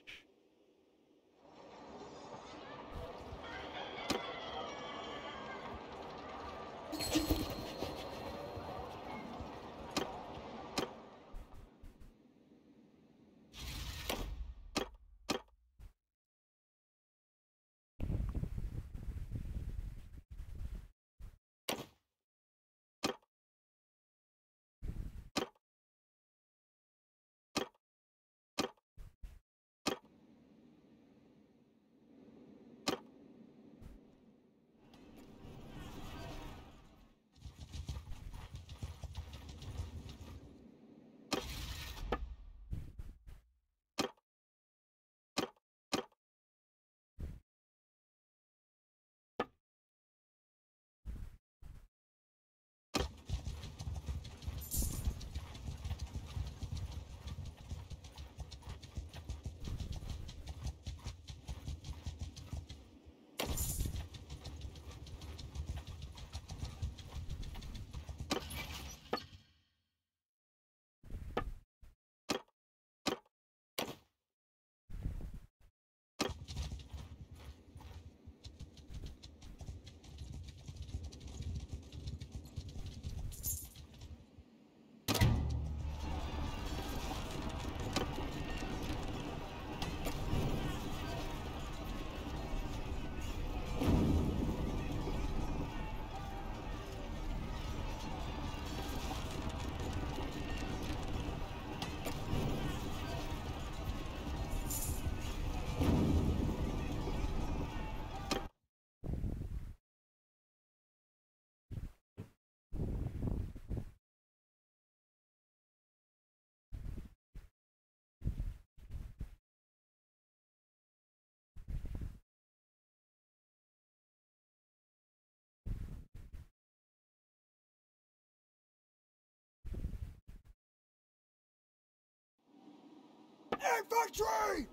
Infantry!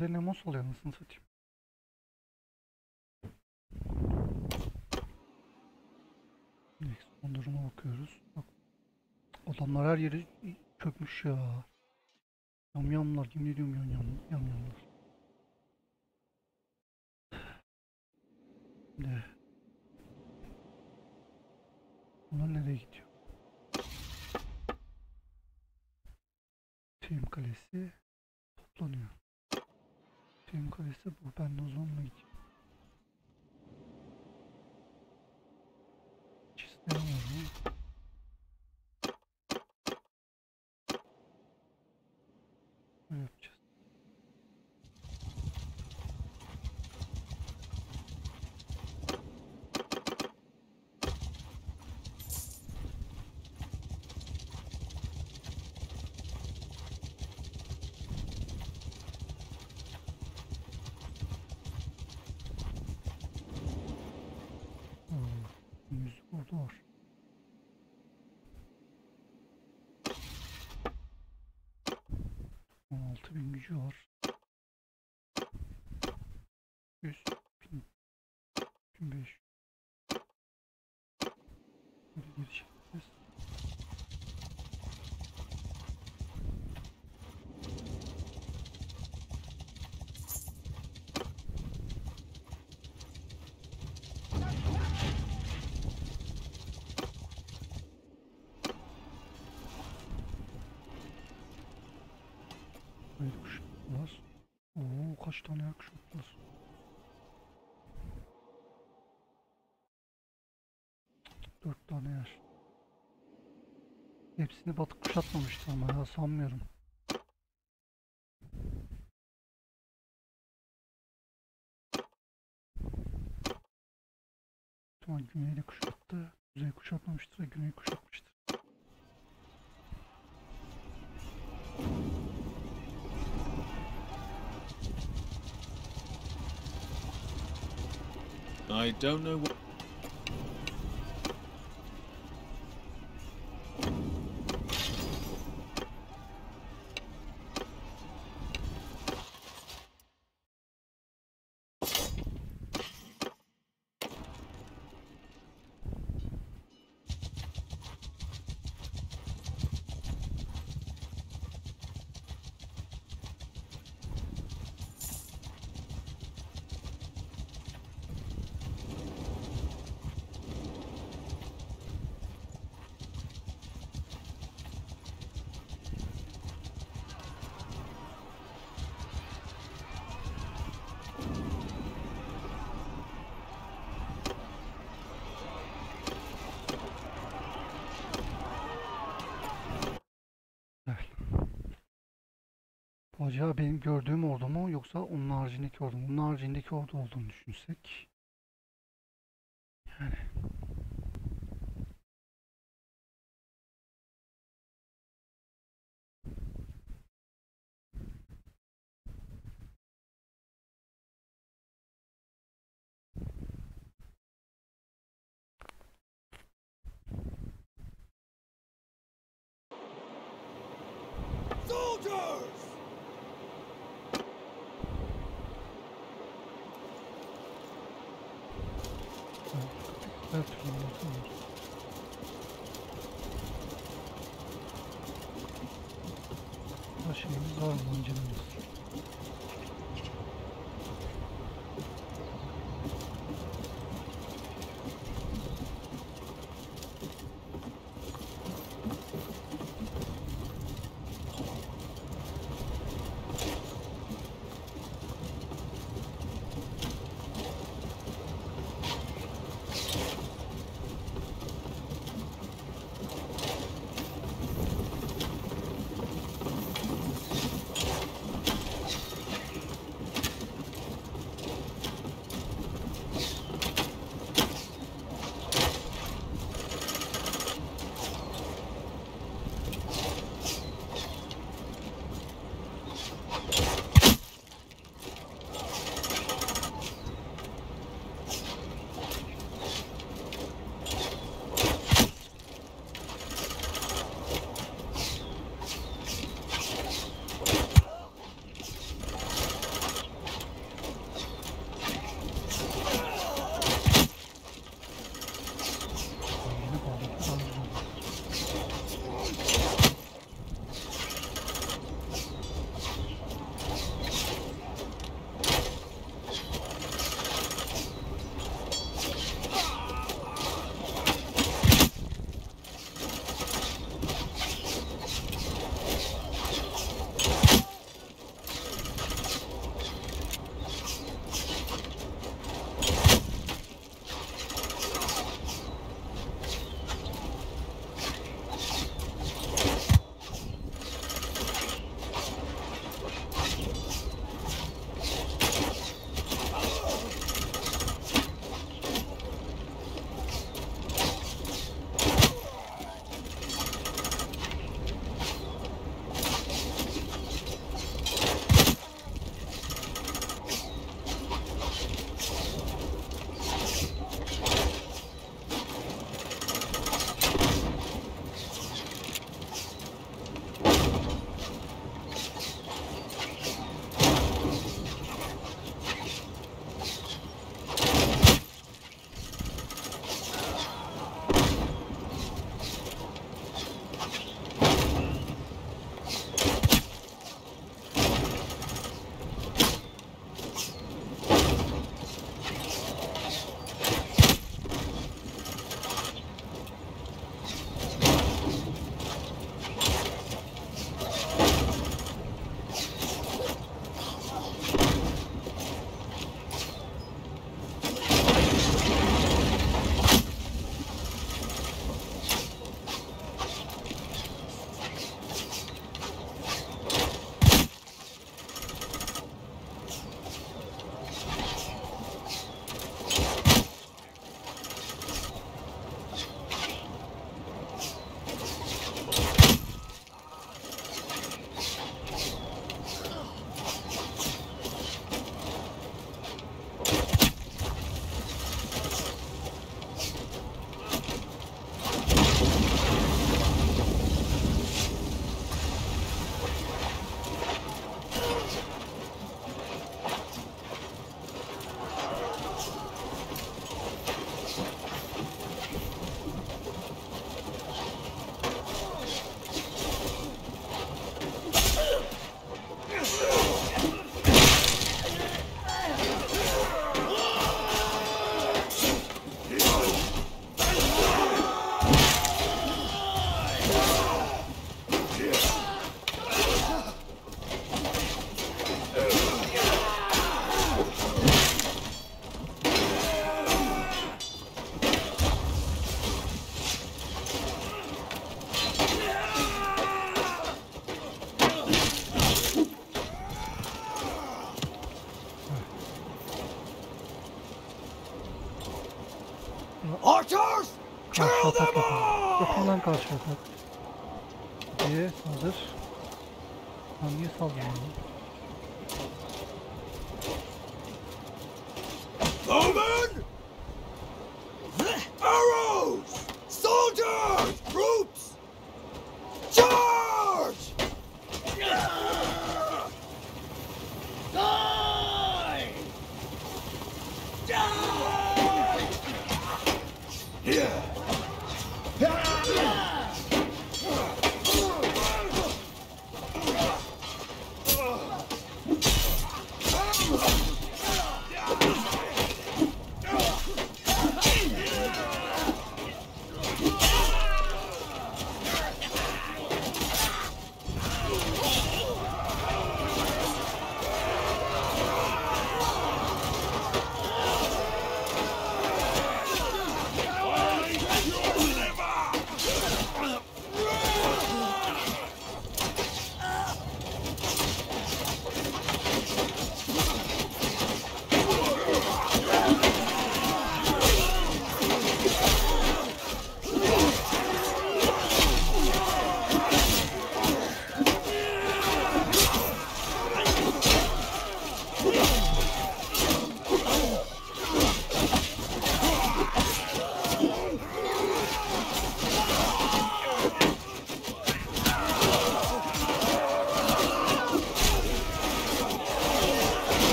yüz elli emos oluyor anasını satayım. Next on duruma bakıyoruz. Bak. Adamlar her yeri çökmüş ya. Yamyamlar, yemin ediyorum yamyamlar. Yamyamlar. Ne? Bunlar nereye gidiyor? Tim kalesi toplanıyor. Tim kalesi bu. Ben de o zaman mı gideyim? Çizgilerim var mı? Ne yapacağız? Var. yüz bin, bin beş yüz. Böyle geri çekeceğiz. Kaç tane yakışık var? Dört tane yer. Hepsini batık kuşatmamıştı ama ya, sanmıyorum. Tamam, güneyi de kuşattı. Güneyi kuşatmamıştır ve güneyi kuşatmıştır. I don't know what. Acaba benim gördüğüm ordu mu, yoksa onun haricindeki ordu mu? Onun haricindeki ordu olduğunu düşünsek. Yani. Soldiers! Her türlü anlatım var. Her şeyimiz var, mancınımız. Archers! Kill them all! Yakından karşı atak. Diye hazır. Lan niye saldırıyor? Omen! Arrows! Soldiers! Troops! Charge! Die! Die!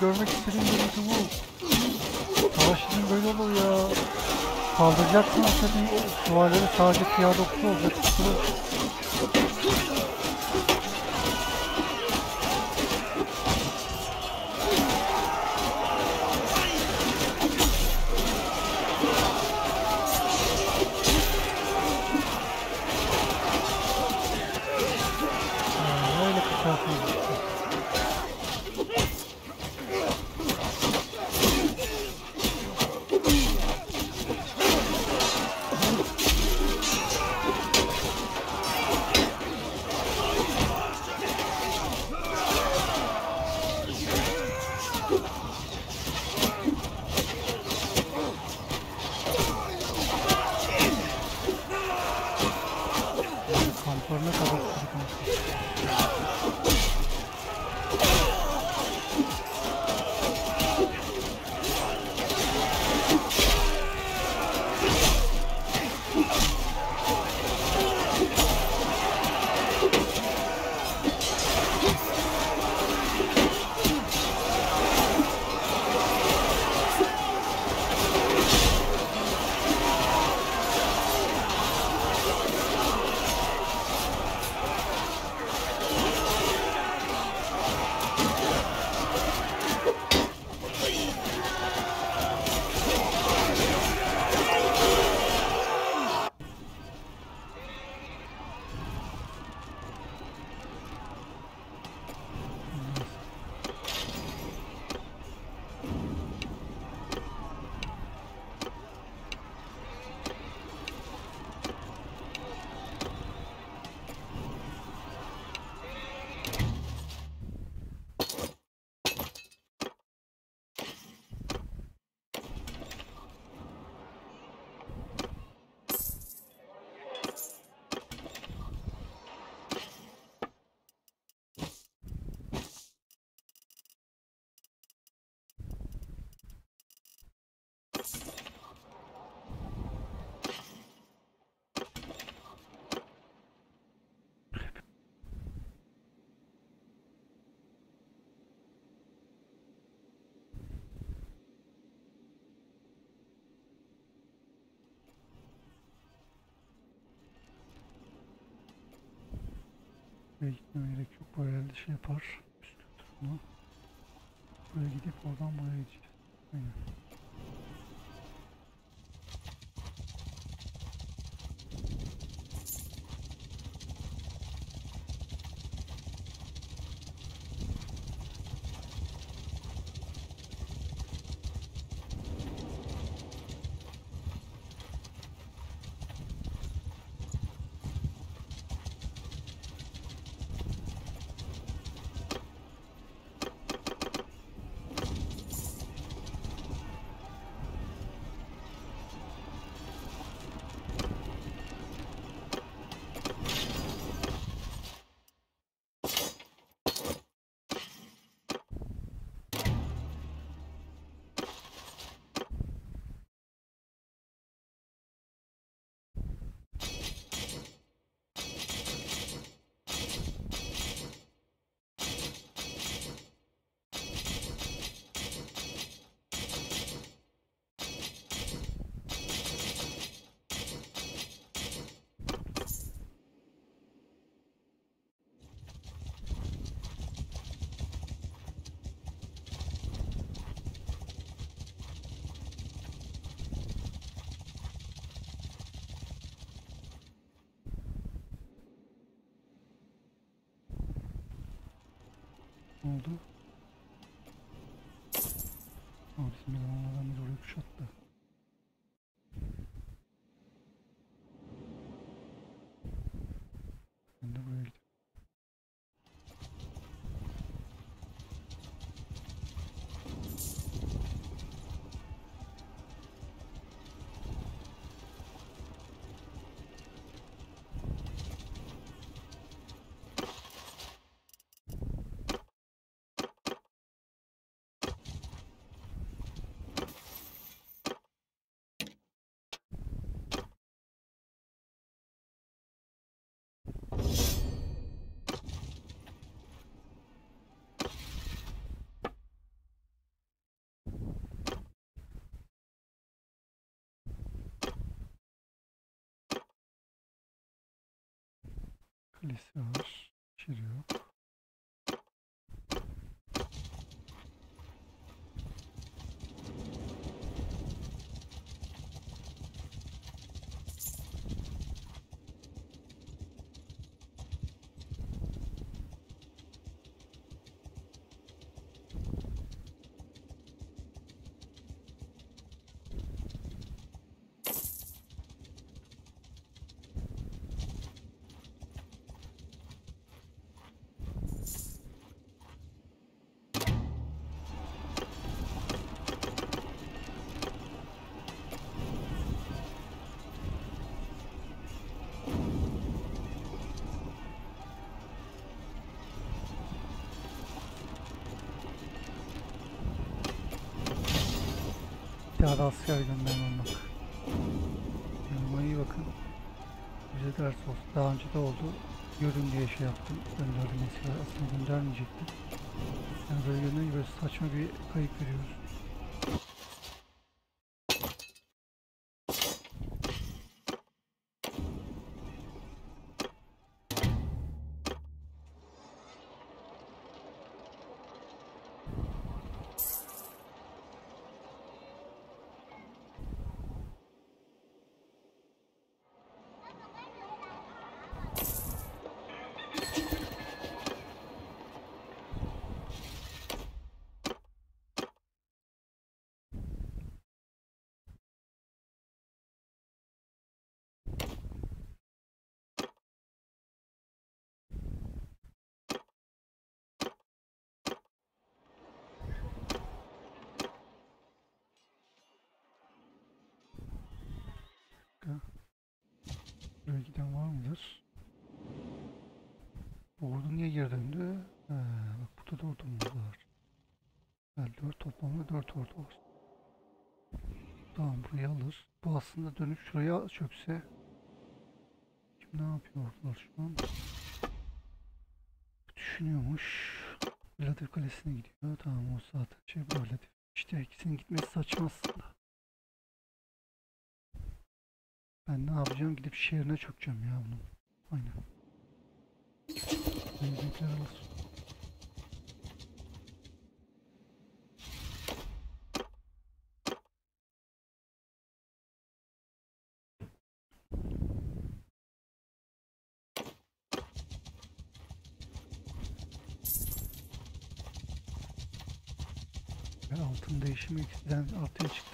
Görmek istediğim görüntü bu. Savaşçının böyle olur ya. Saldıracaksın tabii. Duvarları sadece piyade okusu olacak. Buraya gitmeye gerek yok. Bu herhalde şey yapar. Üstü tutma. Buraya gidip oradan buraya gideceğiz. Aynen. oldu? Aa, bismillahirrahmanirrahim, oraya kuşattı. Ben de buraya gidiyorum. Kalesi var, içeri yok. Daha da asker göndermem bak. Yanıma iyi bakın. Bize ders olsun. Daha önce de oldu. Görün diye şey yaptım. Gönderdim asker. Aslında göndermeyecektim. Yani böyle gönderince böyle saçma bir kayıp veriyoruz. Buraya giden var mıdır? Ordu niye geri döndü? Ee, bak burada da ordumuz var. Yani dört toplamda dört ordu var. Tamam, burayı alır. Bu aslında dönüp şuraya çökse. Şimdi ne yapıyor ordular şu an? Düşünüyormuş. Latif kalesine gidiyor. Tamam, o zaten şey bu Latif. İşte ikisinin gitmesi saçma aslında. Ben ne yapacağım? Gidip şehrine çökeceğim ya bunu. Aynen. Benimkiler alırsın. Ve altın değişimi ikisinden artıya çıktı.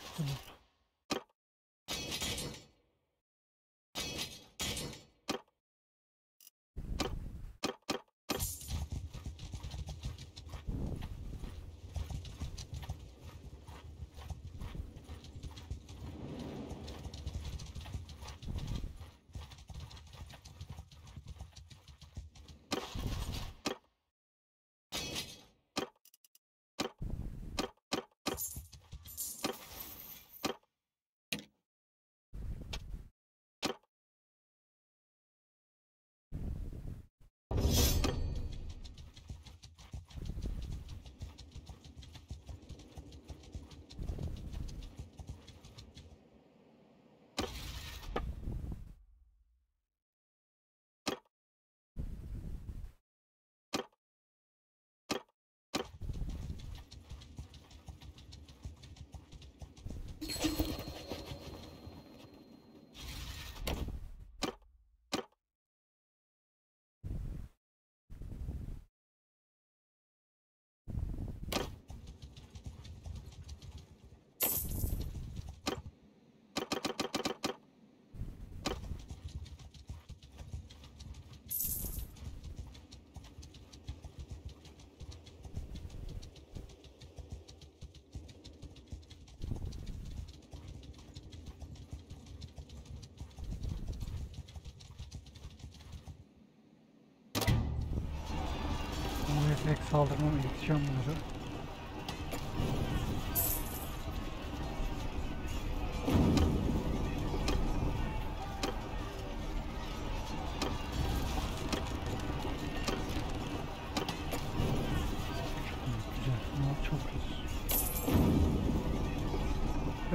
saldırmam, yetişeceğim bunları.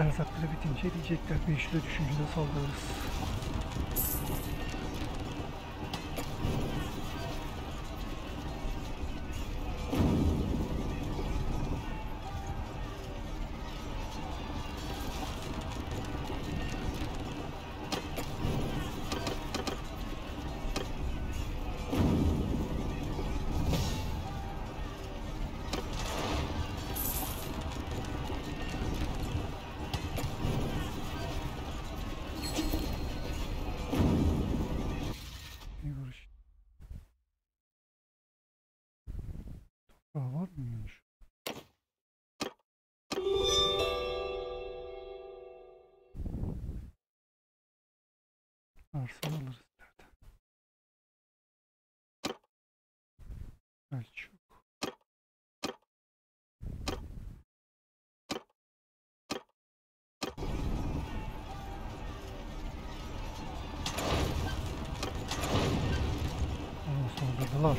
Erzakları bitince diyecekler beş yüze düşünce de saldırırız. Arsa alırız nereden? Belki yok. Ama saldırdılar.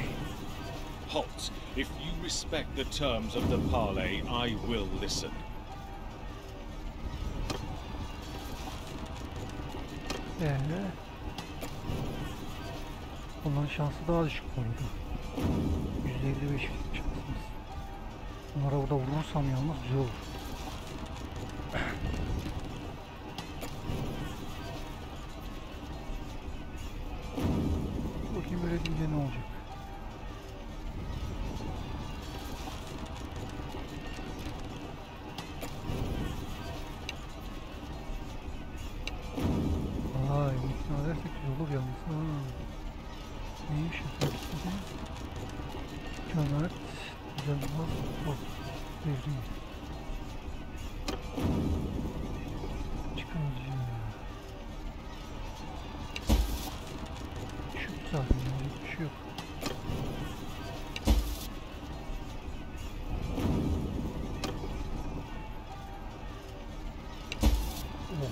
Halt! If you respect the terms of the parley, I will listen. Eee? Onların şansı daha düşük bu arada. yüzde elli beş şansımız. Onlara burada vurursam yalnız güzel olur. Bakayım böyle deyince ne olacak? Vay, ikna edersek güzel olur yalnız. Ha. Neymiş özellikle de? Kömert, canlar, bot, devrim. Çıkarıcı. Şu zaten öyle bir şey yok.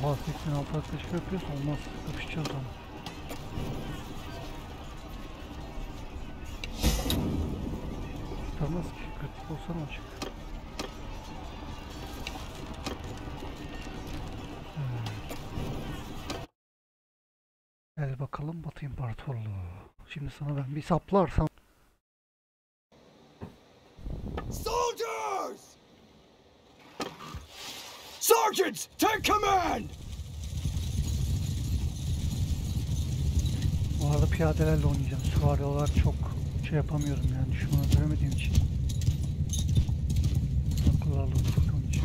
Oha, seksen altı atlaşık yapıyorsa olmaz. Kapışacağız ama. Olmaz ki, kritik olsa ne olacak? Gel bakalım Batı İmparatorluğu. Şimdi sana ben bir saplarsam... Soldiers! Sergeant, take command! Bu arada piyadelerle oynayacağım. Süvariler çok şey yapamıyorum yani, düşmanı göremediğim için. Akıllı aldım onun için.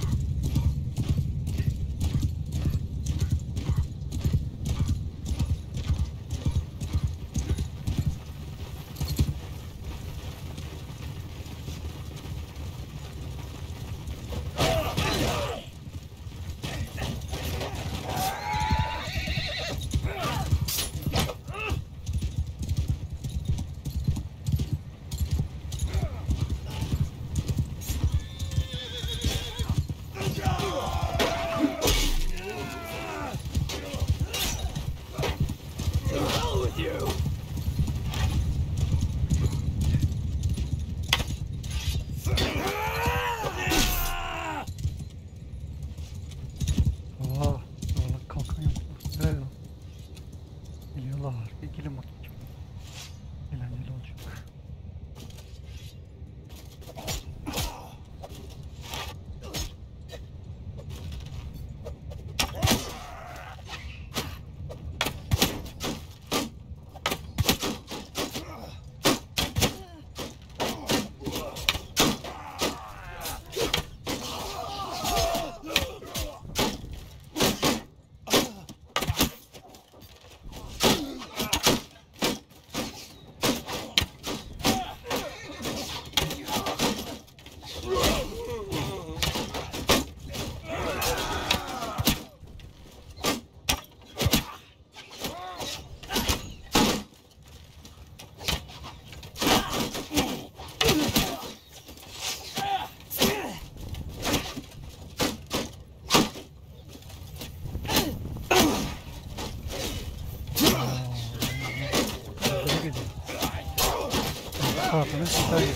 je sais pas, j'ai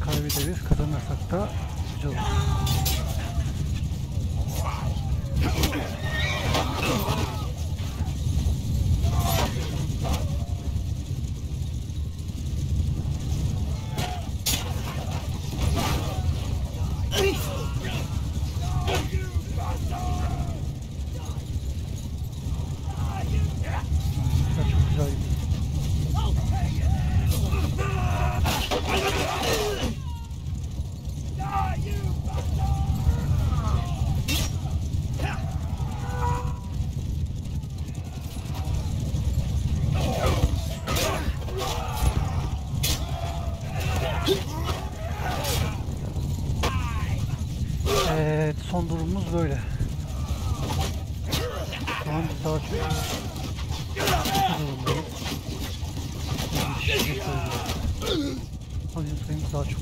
kaybederiz. Kazanırsak da sıcak olur. Evet, son durumumuz böyle. Şu an biz daha çok durumdayız. Hazine sayımız daha çok.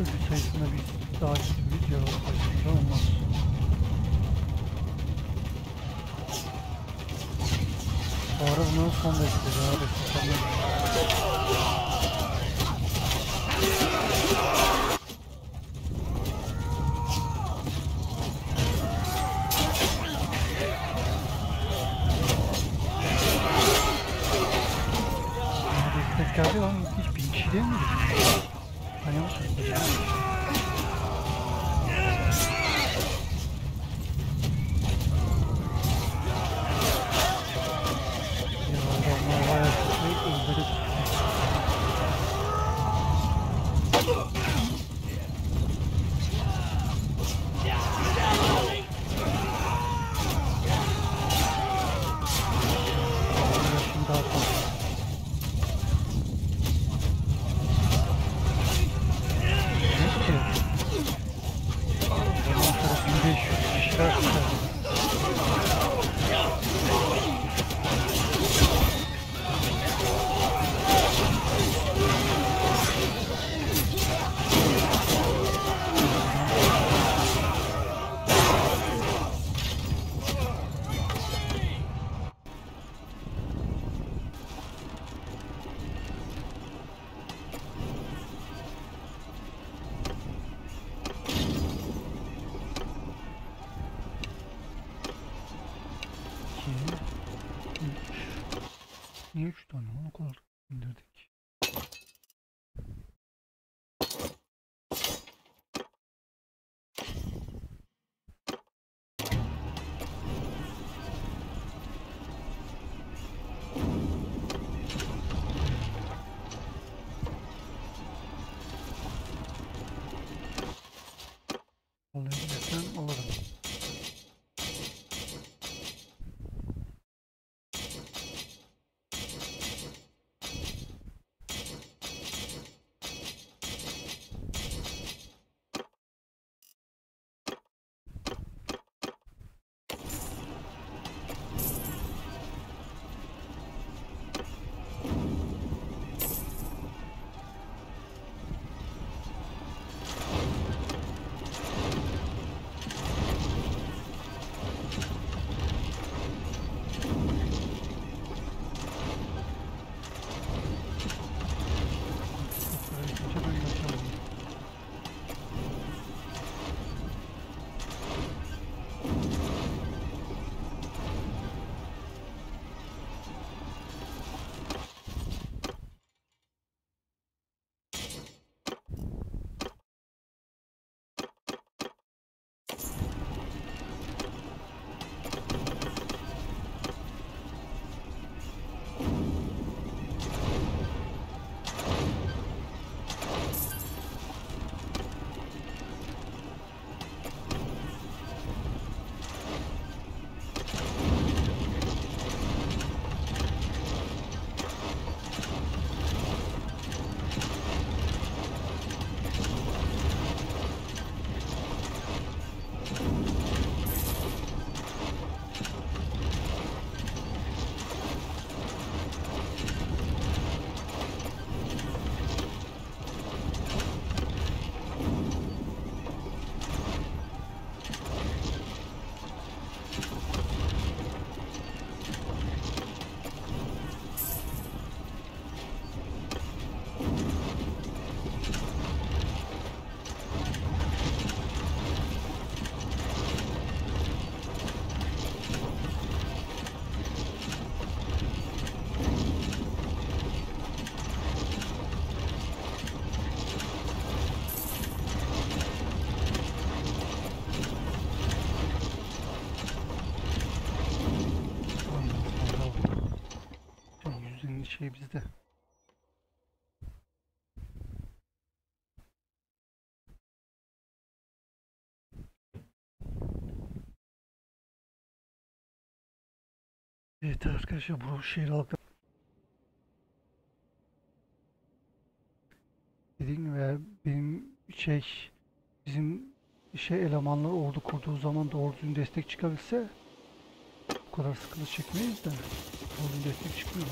Ödül sayısında biz daha çok bir cevap açısından olmaz. Bu arada bunun son bekleyeceğiz abi. Destek geldi lan. Hiç bin kişi değil miydi? Ben yanlış hatırlıyorum. Niye üç tane onu kadar indirdik? şey bizde. Evet arkadaşlar, bu şehir halkı dediğim ve benim şey bizim şey elemanlar ordu kurduğu zaman doğru düzgün destek çıkabilse bu kadar sıkıntı çekmeyiz de doğru destek çıkmıyor.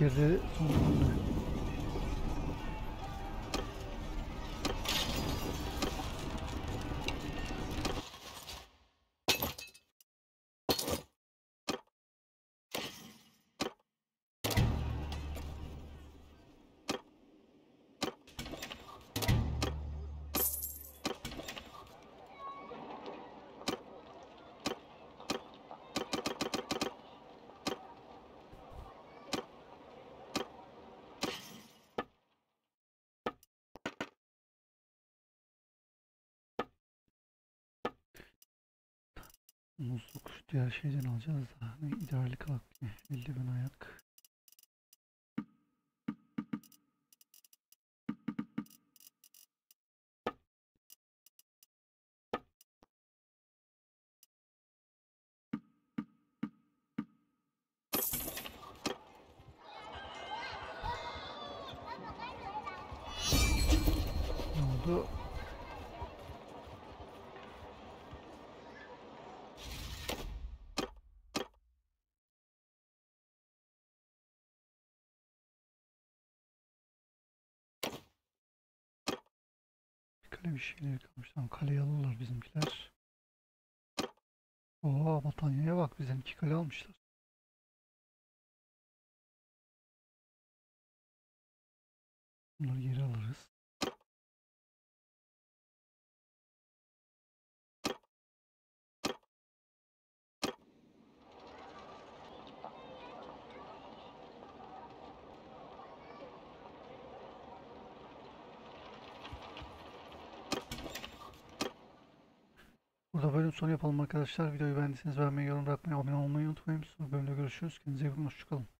Girdi sonunda. Musluk, diğer şeyden alacağız da, ne idareli kalk, eldiven, ayak. Ne oldu? Kale bir şeyleri kalmış. Tamam, kaleyi alırlar bizimkiler. Oha, Battania'ya bak, bizimki kale almışlar. Bunları geri alırız. Burada bölüm sonu yapalım arkadaşlar. Videoyu beğendiyseniz beğenmeyi, yorum bırakmayı, abone olmayı unutmayın. Sonra bölümde görüşürüz. Kendinize iyi bakın. Hoşçakalın.